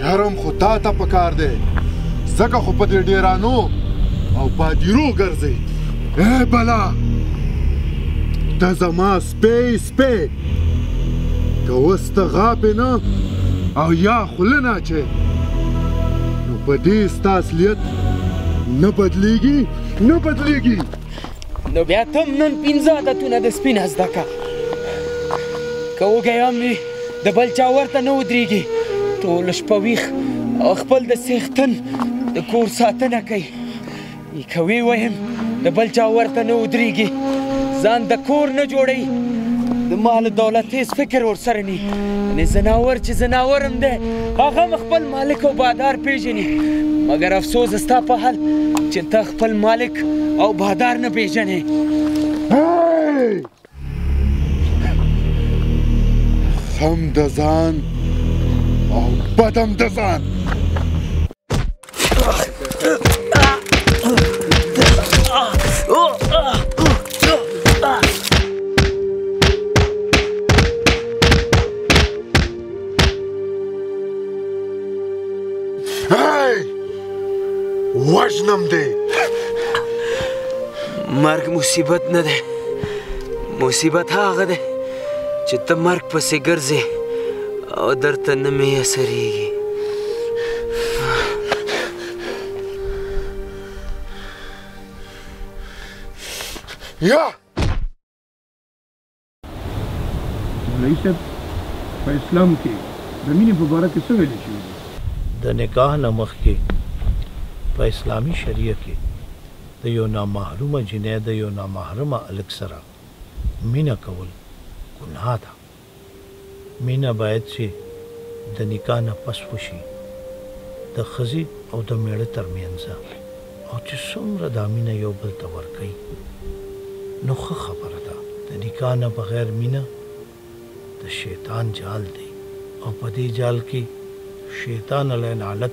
شرم خو تا ته پکار دی، ځکه خو په دې ډېرانو او بادیرو ګرځې. ای بلا ته زما سپی سپی، که اوس ته غاپې نه او یا خوله نه اچې، نو په دې ستا اصلیت نه بدلیږي، نه بدلیږي. نو بیا ته هم نن 15 عادتونه د سپي نه زده کړه، که وږی هم وي د بل چا ورته نه ودرېږي، ټوله شپه ویښ او خپل د سیختن د کور ساتنه کوي. که ویې ویم د بل چا ورته نه ودرېږي، ځان د کور نه جوړوي، د مال دولت هېڅ فکر ورسره نه یي. زناور چې زناور هم دی، هغه هم خپل مالک او بادار پیژني، مګر افسوس ستا په حال چې ته خپل مالک او بادار نه پیژنې. سم د ځان او بدم د ځان. وژنم دی. مرګ مصیبت نه دی، مصیبت هغه دی چې ته مرګ پسې ګرځې او درته نه مې اثرېږي. یا مولوي صاحب، په اسلام کې د مینې په باره کې څه ویل شوي دي؟ د نکاح نه مخکې په اسلامي شریعه کې د یو نامحرومه جنۍ د یو نامحرمه هلک سره مینه کول ګناه ده. مینه باید چې د نکاح نه پس وشي، د ښځې او د میړه ترمنځ، او چې څومره دا مینه یو بل ته ورکوي نو ښه خبره ده. د نکاح نه بغیر مینه د شیطان جال دی، او په دې جال کې شیطان علیه لعنت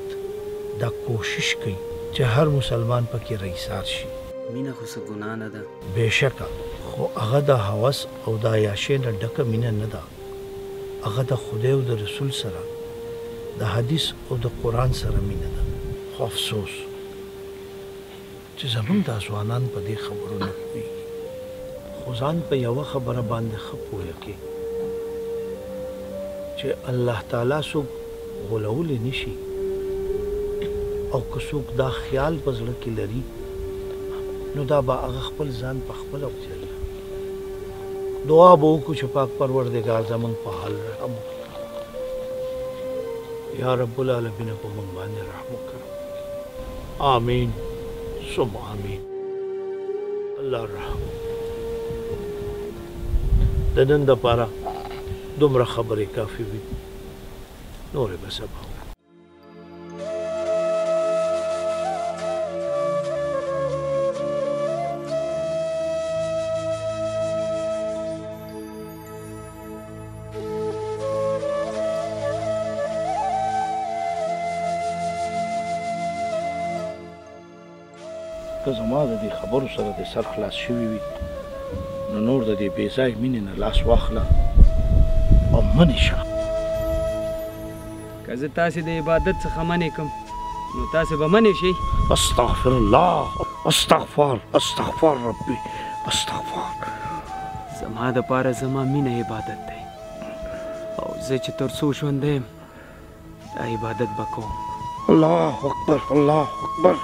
دا کوشش کوي چې هر مسلمان پکې رئیسار شي. مینه خو څه ګناه نه ده بېشکه، خو هغه د هوس او د عیاشۍ نه ډکه مینه نه ده، هغه د خدای او د رسول سره، د حدیث او د قرآن سره مینه ده. خو افسوس چې زموږ دا ځوانان په دې خبرو نه پوهېږي، خو ځان په یوه خبره باندې ښه پوهه کې چې الله تعالی څوک غولولی نه شي، او که څوک دا خیال په زړه کې لري نو دا به هغه خپل ځان په خپله وڅېړي. دعا به وکړو چې پاک پروردګار زموږ په حال رحم وکړي. یا رب العالمین په موږ باندې رحم وکړه. آمین ثم آمین. الله رحم وکړي. د نن دپاره دومره خبرې کافي وي، نورې به سبا وکړو. که زما د دې خبرو سره د سر خلاص شوي وي نو نور د دې بې ځای مینې نه لاس واخله او منې شه. که زه تاسې د عبادت څخه منې کړم نو تاسې به منې شئ. استغفر الله، استغفار، استغفار ربي، استغفار. زما دپاره زما مینه عبادت دی، او زه چې تر څو ژوندی یم دا عبادت به کوم. الله اکبر، الله اکبر.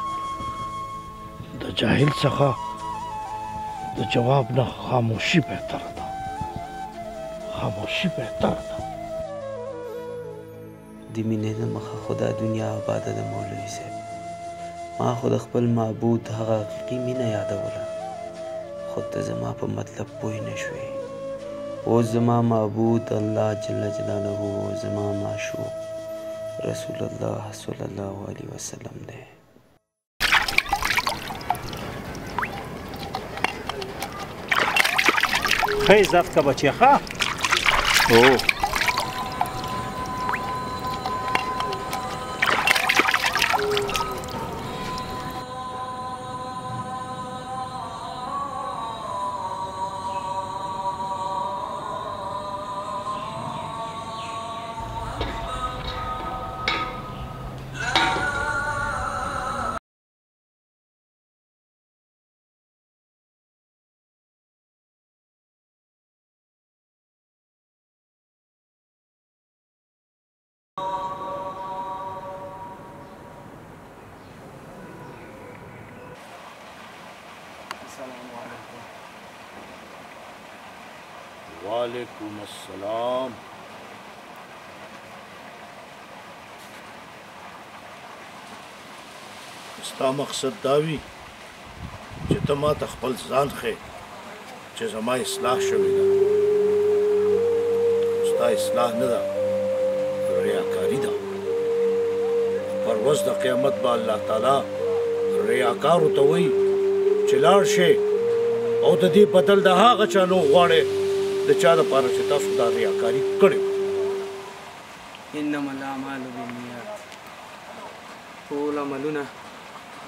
د جاهل څخه د جواب نه خاموشي بهتره ده، خاموشي بهتره ده. د مینې د مخه خو دا دنیا آباده ده مولوي صاحب. ما خو د خپل معبود هغه حقیقي مینه یادوله، خو ته زما په مطلب پوه نه شوې. اوس زما معبود الله جل جلاله زما معشوق رسول الله صلی الله علیه وسلم دی. خی زفت که بچه خواه اوه وعلیکم السلام. ستا مقصد دا وي چې ته ماته خپل ځان ښیې چې زما اصلاح شوې ده. ستا اصلاح نه ده، ریاکاري ده. پر ورځ د قیامت به الله تعالی ریاکارو ته وایي چې لاړ شئ او د دې بدل د هغه چا نو غواړئ د چا دپاره چې تاسو دا ریاکاري کړې وه. انما الاعمال بالنیات، ټول عملونه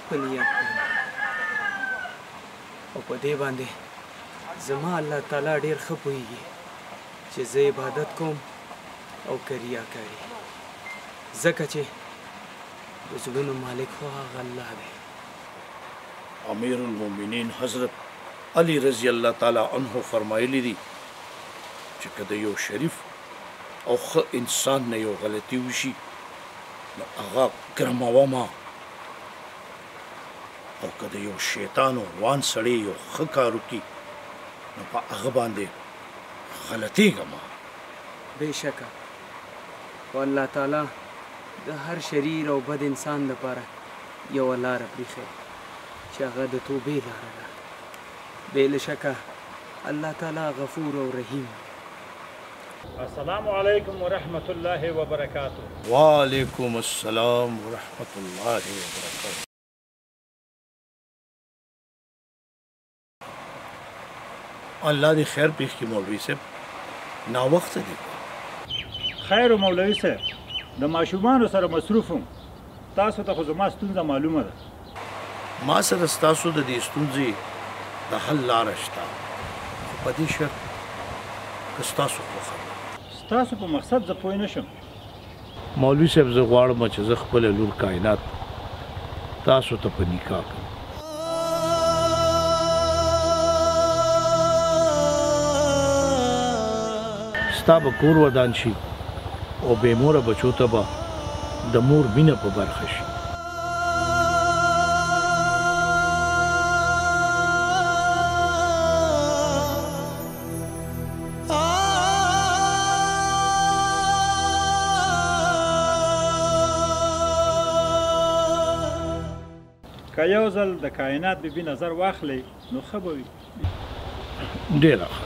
په نیت او په دې باندې زما الله تعالی ډېر ښه پوهېږي چې زه عبادت کوم او که ریاکاري، ځکه چې د زړونو مالک خو هغه الله دی. امیر المؤمنین حضرت علی رضی الله تعالی عنه فرمایلی دي چې که د یو شریف او ښه انسان نه یو غلطي وشي نو هغه ګرمومه، او که د یو شیطان روان سړی یو ښه کار وکړي نو په هغه باندې غلطیږم. بېشکه خو الله تعالی د هر شریر او بد انسان دپاره یوه لاره پرېښې چې هغه د توبې لاره ده. بې له شکه الله تعالی غفور او رحیم. السلام علیکم ورحمت اللہ وبرکاتہ. وعلیکم السلام ورحمت اللہ وبرکاتہ. اللہ دی خیر پیش کی مولوی صاحب، نا وقت دی. خیر مولوی صاحب، د ماشومانو سره مصروف وم. تاسو ته خو زما ستونزه معلومه ده. ما سره ستاسو د دې ستونزې د حل لاره شته، په دې شک که ستاسو خوښه ستاسو په مقصد زه پوه نه شم. مولوي صاحب زه غواړم چې زه خپله لور کائنات تاسو ته په نکاح کړم. ستا به کور ودان شي او بې موره بچو ته به د مور مینه په برخه شي. که یو ځل د کائنات بي بي نظر واخلي نو ښه به وي. ډېره ښه.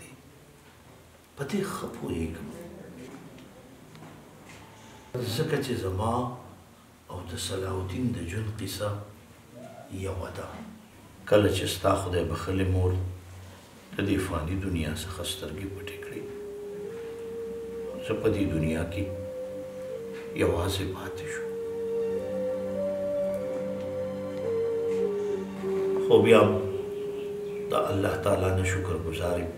دی، په دې ښه پوهېږم، ځکه چې زما او د صلاح الدین د ژوند قصه یوه ده. کله چې ستا خدای بخلې مور د دې فاني دنیا څخه سترګې پټې کړې، زه په دې دنیا کې یوازې پاتې شو. خو بیا دا الله تعالی نه شکر گزارم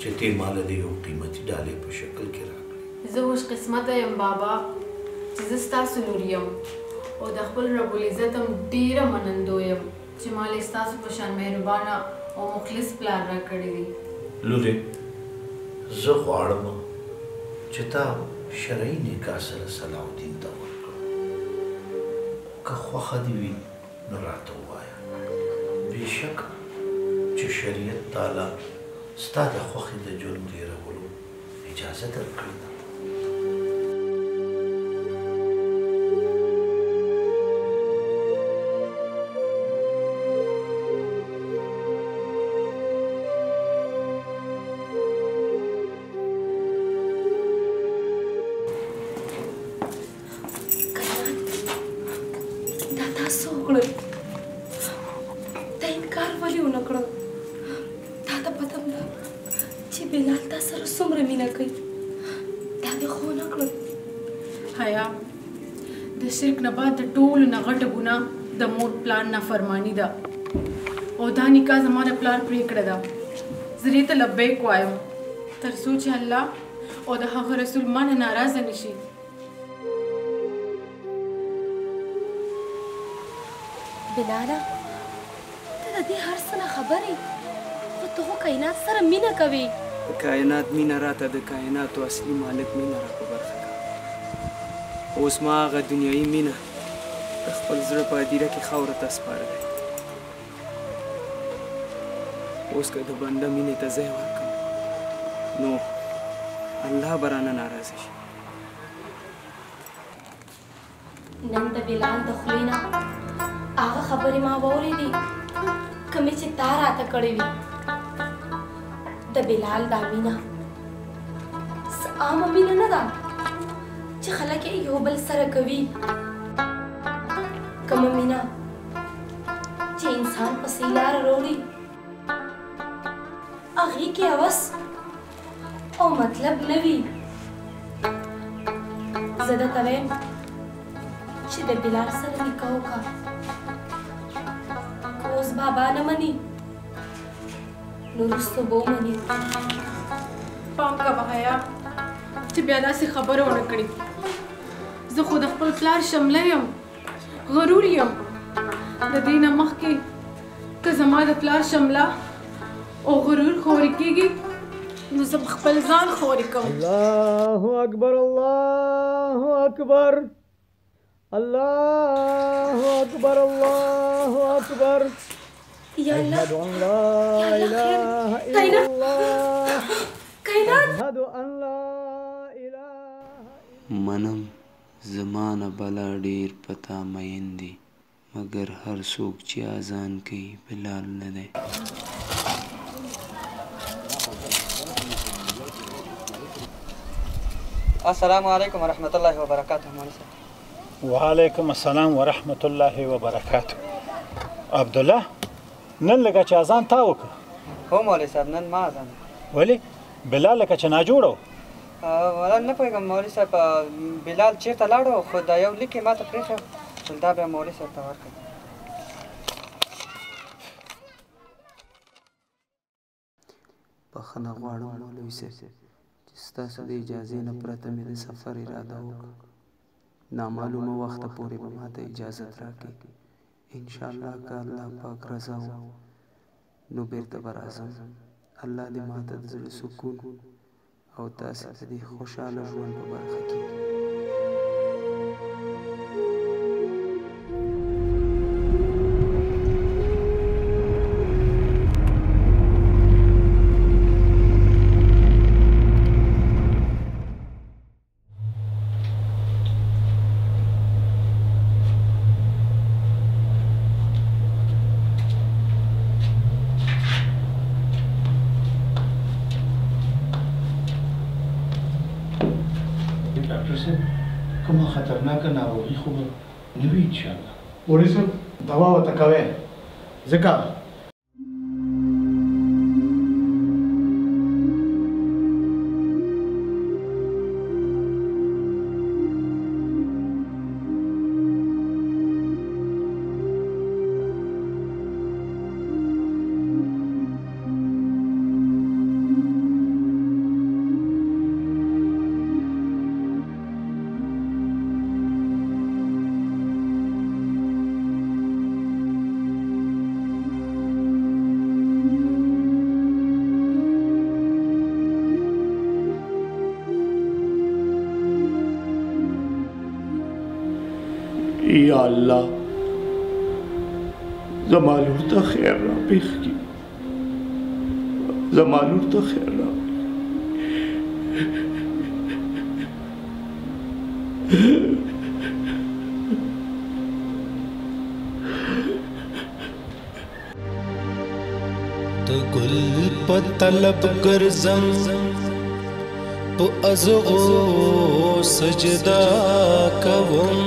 چې ته مال دې یو قیمتي ډالۍ په شکل کې راکړې. زه اوس قسمته یم بابا چې زه ستاسو لور یم، او د خپل رب العزت هم ډېره منندو یم چې ما له ستاسو په شان مهربانه او مخلص پلار راکړی دی. لورې زه غواړم چې تا شرعي نکاح سره صلاح الدین ته ورکړم. که خوښه دې وي نو راته ووایه. بېشک چې شریعت تعالی ستا د خوښې د ژوند تېرولو اجازه درکړې ده. دا تاسو وکړل، دا انکار ولې ونه کړل؟ سمره مینه کوي دا دې خو نه کړل. حیا د شرک نه بعد د ټولو نه غټه ګناه د مور پلان نافرماني ده، او دا نکاح زما د پلار پرېکړه ده. زه دې ته لبیک وایم تر څو چې الله او د هغه رسول ما نه ناراضه نه شي. بلاله ته د دې هر څه نه خبرې، خو ته خو کائنات سره مینه کوي. کائنات مینه راته د کائناتو اصلي مالک مینه راپه برخه کړه. اوس ما هغه دنیایي مینه د خپل زړه په هدیره کې خاورو ته سپارلی. اوس که د بنده مینې ته ځای ورکړم نو الله به رانه ناراضه شي. نن د بلال د خولې نه هغه خبرې ما واورېدې کومې چې تا راته کړې وي. د بلال دا مینه عامه مینه نه ده چې خلک یې یو بل سره کوي. کومه مینه چې انسان پسې لاره روړي هغې کې هوس او مطلب نه وي. زه درته وایم چې د بلال سره نکاح وکړه، که اوس بابا نه مني نو وروسته به ومني. پام کوه حیا چې بیا داسې خبره ونه کړي. زه خو د خپل پلار شمله یم، غرور یم. د دې نه مخکې که زما د پلار شمله او غرور خورې کېږي نو زه به خپل ځان خورې کوم. الله اکبر الله اکبر الله اکبر الله اکبر. أشهد أن لا إله إلا الله أشهد أن لا إله منم زمانه بلا ډیر پتا مېندې مگر هر څوک چې اذان کوي بلال نه دی السلام علیکم ورحمۃ اللہ وبرکاتہ وعلیکم السلام ورحمۃ اللہ وبرکاتہ عبد الله نن لګه چې اذان تا وکړه هو مولوي صاحب نن ما اذان ولی بلال لکه چې نا جوړو ولا نه پوهېږم مولوي صاحب بلال چېرته لاړو خو دا یو لیک یې ماته پرېښی نو دا بیا مولوي صاحب ته ورکړ بخښنه غواړم مولوي صاحب چې ستاسو د اجازې نه پرته مې د سفر اراده وکړه نامعلومه وخته پورې به ماته اجازت راکړي ان شاء الله که الله پاک رضا و نو بیرته به راځم الله دې ماته د زړه سکون او تاسې ته د خوشحاله ژوند په برخه کې ورسول دوا وتکوي ذکر یا الله زمالور ته خیر را پیښ کی زمالور ته خیر را تو گل په طلب ګرځم په ازغو سجدا کوم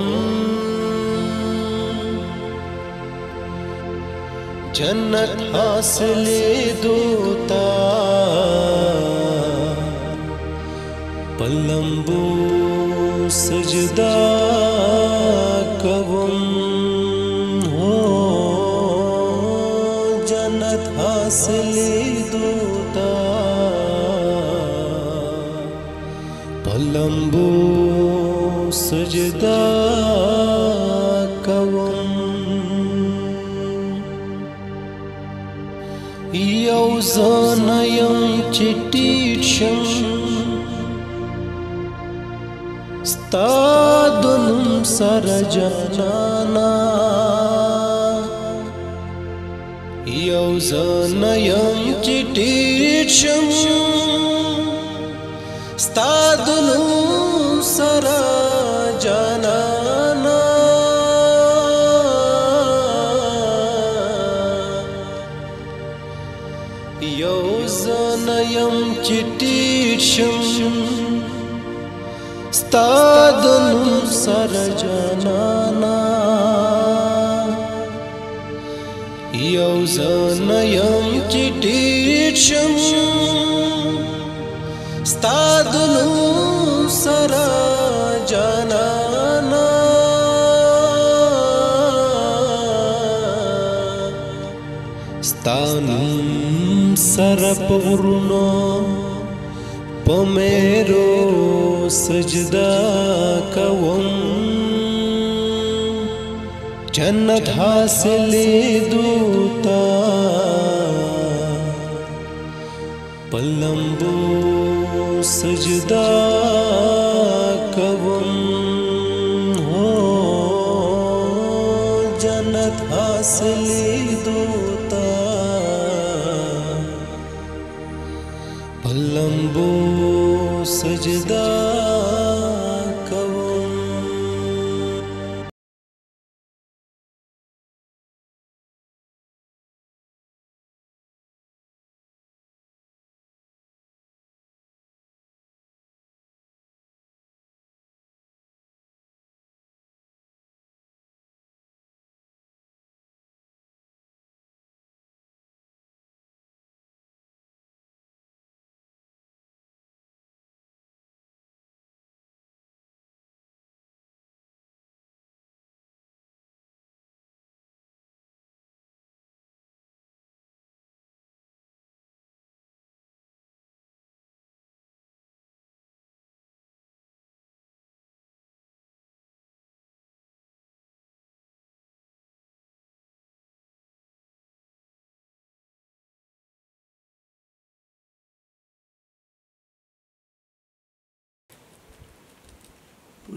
جنت حاصل دوتا پلمبو سجدا کوم ہو جنت حاصل دوتا پلمبو سجدا زانا یم چیٹیٹ شم ستا دنم سر جانانا یو زانا یم چیٹیٹ شم ستا دنم سر جانانا استاد نم سر جانانا یو زانا یم چی ٹیٹ شم استاد نم سر جانانا استانم سر پورنو پمیرو سجدا کوم جنت حاصل دوتا پلمبو سجدا کوم ہو جنت حاصل دوتا ربو سجدا.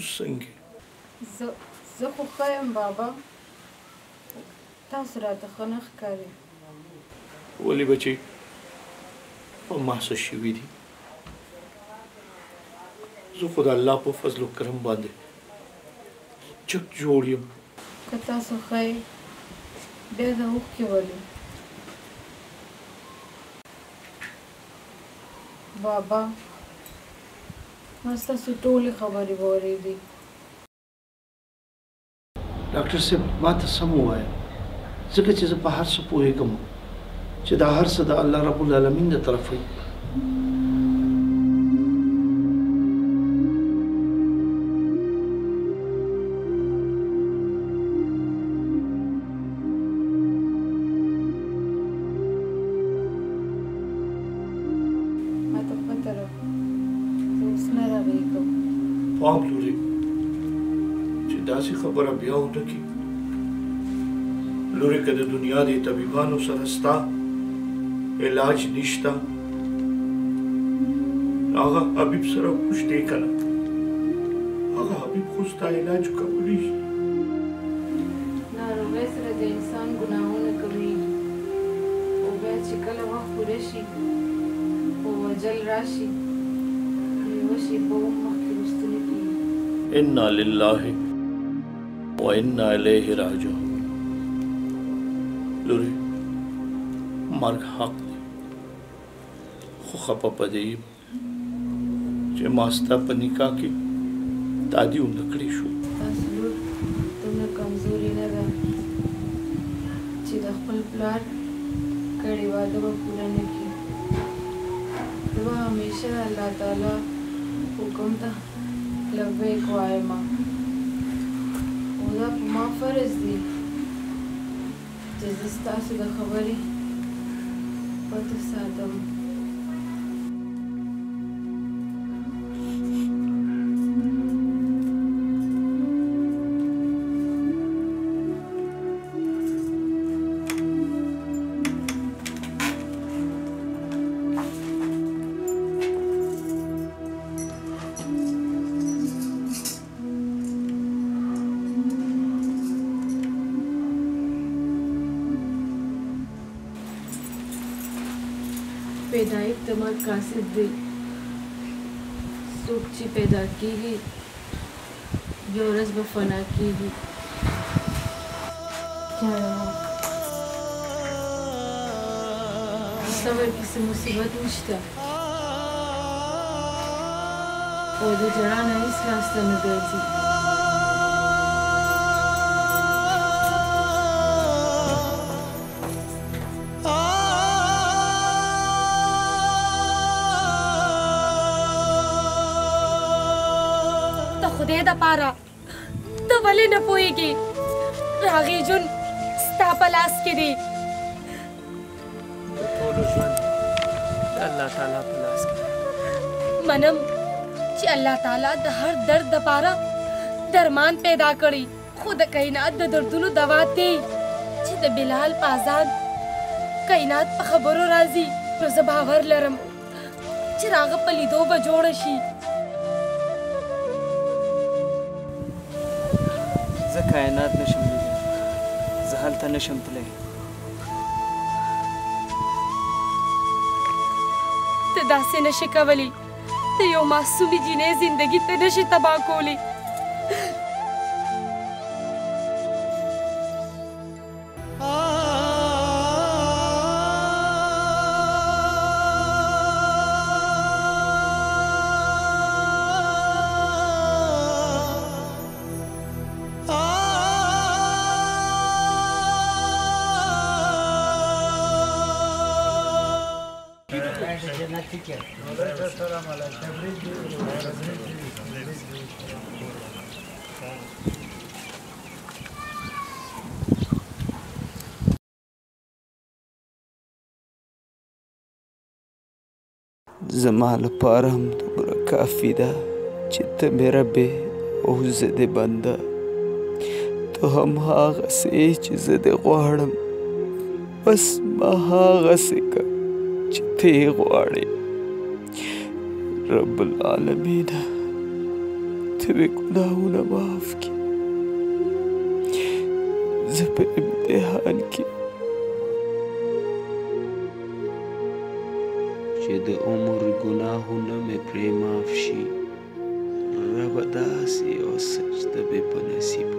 وسنګ زه خو خیم بابا، تاسو راته ښه نه ښکاري. ولې بچي؟ په ما څه شوي دي؟ زه خو د الله په فضل و کرم باندې چک جوړ یم. که تاسو ښه یې بیا دا اوښکې ولې؟ بابا ما ستاسو ټولې خبرې واورېدې. ډاکټر صاحب ما ته سم ووایه، ځکه چې زه په هر څه پوهېږم چې دا هر څه د الله رب العالمین د طرفه وي. خبره بیا وته کی لوري، که د دنیا د طبيبانو سره ستا علاج نشته. هغه حبیب سره پوښتې کړه، هغه حبیب خو ستا علاج کولی شي. ناروغۍ سره د انسان ګناهونه کوي، او بیا چې کله وخت پوره شي او وجل راشي نو شي په مخکې وستلې کېږي. انا لله وإنا إليه راجعون. لورې مرګ حق دی، خو خپه په دې یم چې ما ستا په نکاح کې تادي ونه کړې شو. تاسو لور دومره کمزورې نه ده چې د خپل پلار کړې واده به پوره نه کړي. زه به همیشه د الله تعالی حکم ته لبیک وایم. دا په ما فرض دی چې زه ستاسو د خبرې پته ساتم. پیدایش د مقاصد دی، څوک چې پیدا کیږي یو ورځ به فنا کیږي. صبر کیسه مصیبت نشته، او د ژړا نه هیڅ لاسته نه ګرځي. د پاره ته ولې نه پوهېږې؟ راغی جون ستا په لاس کې دی. د ټولو ژوند د الله تعالی په لاس کې دی. منم چې الله تعالی د هر درد دپاره درمان پیدا کړي، خو د کائنات د دردونو دوا دی چې د بلال په اذان کائنات په خبرو راځي. نو زه باور لرم چې راغه په لیدو به جوړه شي. کائنات نشم لیدلی، زه هلته نشم تللی. ته د داسې نشي کولی، د یو معصومې جینۍ زندګي ته نشي تباه کولی. زما لپاره هم دومره کافي ده چې ته مې ربې او زه دې بنده، ته هماغسې یې چې زه دې غواړم، بس ما هغسې که چې ته یې غواړې. رب العالمینه ته مې ګناهونه معاف کړي، زه په امتحان کې د عمر گناهونه مې پرې معاف شي. ربه داسې یوه سجده مې په نصیب کړه.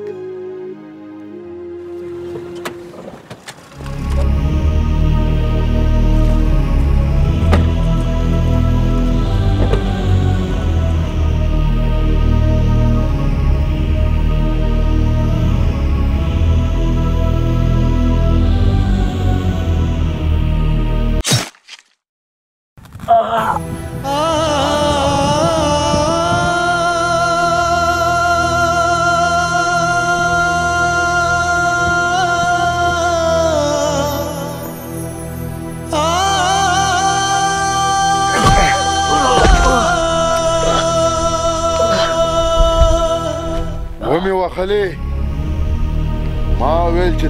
ما ویل چې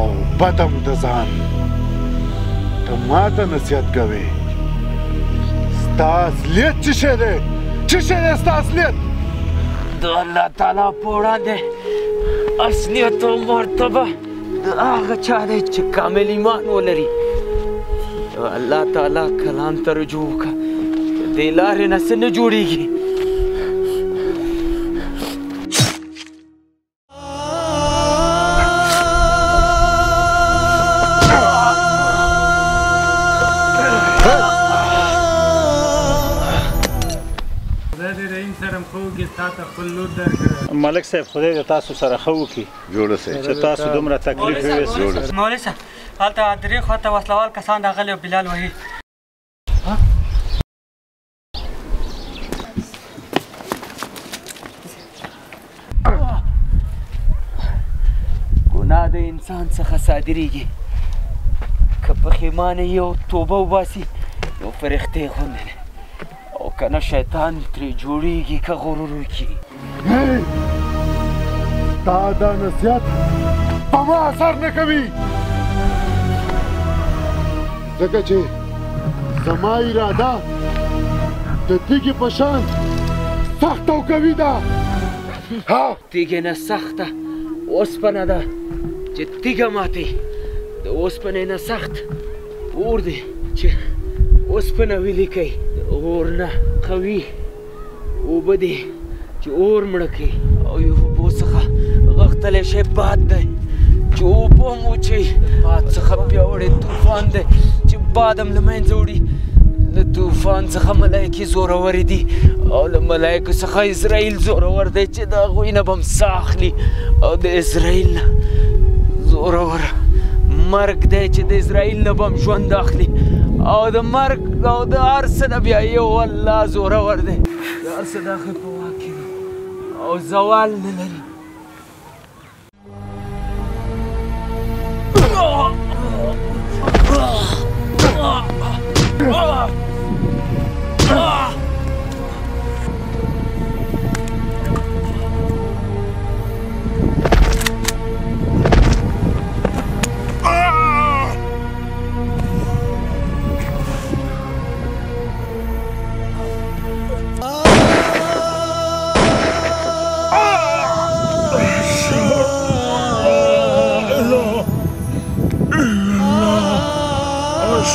او بدم د ځان، ته ماته نصیحت کوې. ستا اصلیت څه شی دی؟ څه شی دی ستا اصلیت؟ د الله تعالی په وړاندې اصلیت او مرتبه د هغه چا دی چې کامل ایمان ولري. د الله تعالی کلام ته رجوع وکړه، د دې لارې نه څه نه جوړېږي. ملک صاحب خدای دې تاسو سره ښه وکړي چې تاسو دومره تکلیف وویسئ. مولوي صاحب هلته درې خواته وسلوال کسان راغلي او بلال وهي. ګناه د انسان څخه صادرېږي، که پښیمانه یې او توبه وباسي یو فرښتې غوندې، او که نه شیطان ترې جوړېږي که غرور وکړي. تا دا نصیحت په ما اثر نه کوي، ځکه چې زما اراده د تیږې په شان سخته او قوي ده. تیږې نه سخته اوسپنه ده چې تیږه ماتي، د اوسپنې نه سخت اور دی چې اوسپنه ولیکي، د اور نه قوي اوبه دی چې اور مړه کړي، او یو اوبو څخه غښتلی شی باد دی چې اوبه هم وچوي. باد څخه پیاوړی طوفان دی چې باد هم له منځه وړي. له طوفان څخه ملایکې زورورې دي، او له ملایکو څخه اسرائیل زورور دی چې د هغوی نه به هم ساه اخلي، او د اسرائیل نه زوروره مرګ دی چې د اسرائیل نه به هم ژوند اخلي، او د مرګ او د هر څه نه بیا یو الله زورور دی، د هر څه د هغې په واک کې دی او زوال نه لري. بس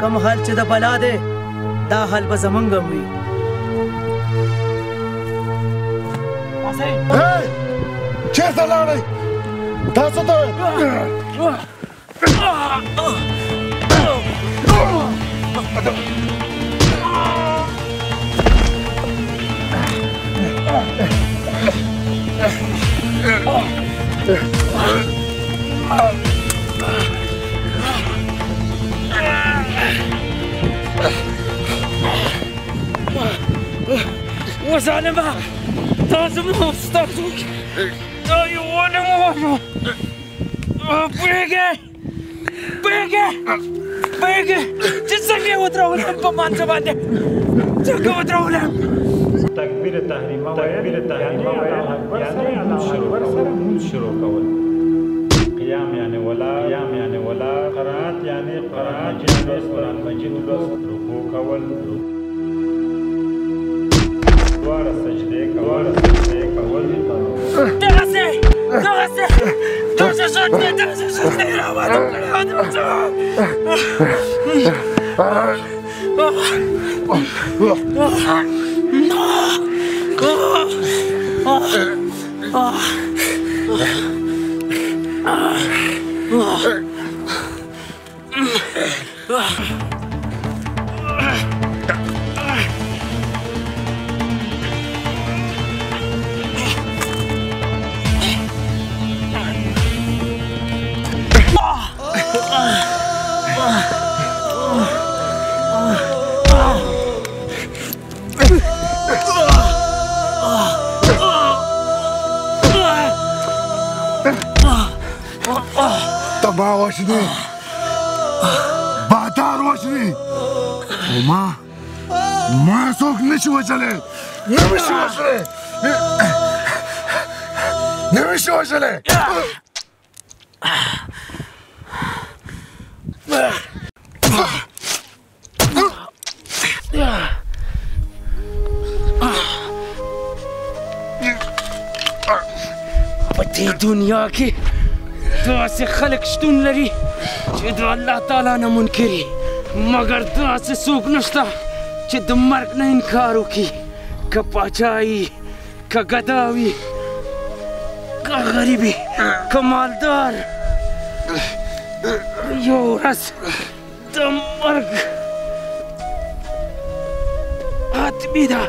کم حل چې د بلا دی دا حل به زمونږ هم وي. چېرته لاړئ تاسو ته؟ وزانما تازم مستقطك لا يوانمو بيجي بيجي بيجي تسكي وترولم بمان زبانة تسكي وترولم تكبير تحريما تكبير تحريما يعني شروع كول قيام يعني ولا قيام يعني ولا قرات يعني قرات جلوس قران مجيد ركوع كول دوارا سجدے کول دغسے دغسے دغسے سجدے دغسے سجدے راوات کړه تبا وشني باتار وشني وما ما سوق نشوشله بدي دنياكي داسې خلک شتون لري چې د الله تعالی نه منکري مګر داسې څوک نشته چې د مرګ نه انکار وکړي، که پاچا وي که ګدا وي که غریب وي که مالدار، یو ورځ د مرګ حتمي ده.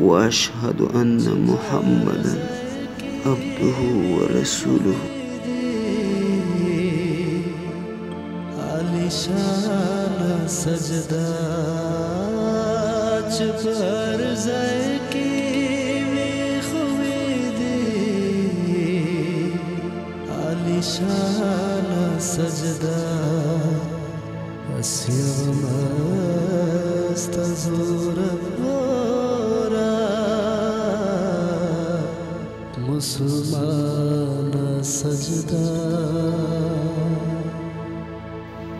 وأشهد أن محمدًا عبده ورسوله. عالشان سجدات عالشان سجدا أسيوم استزور بورا مسلمان سجدا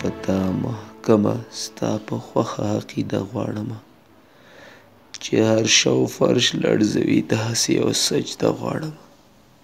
پتا محکمه ستا په خوښه عقیده غواړمه چې هر شو فرش لړزوي داسې یو سجده غواړمه.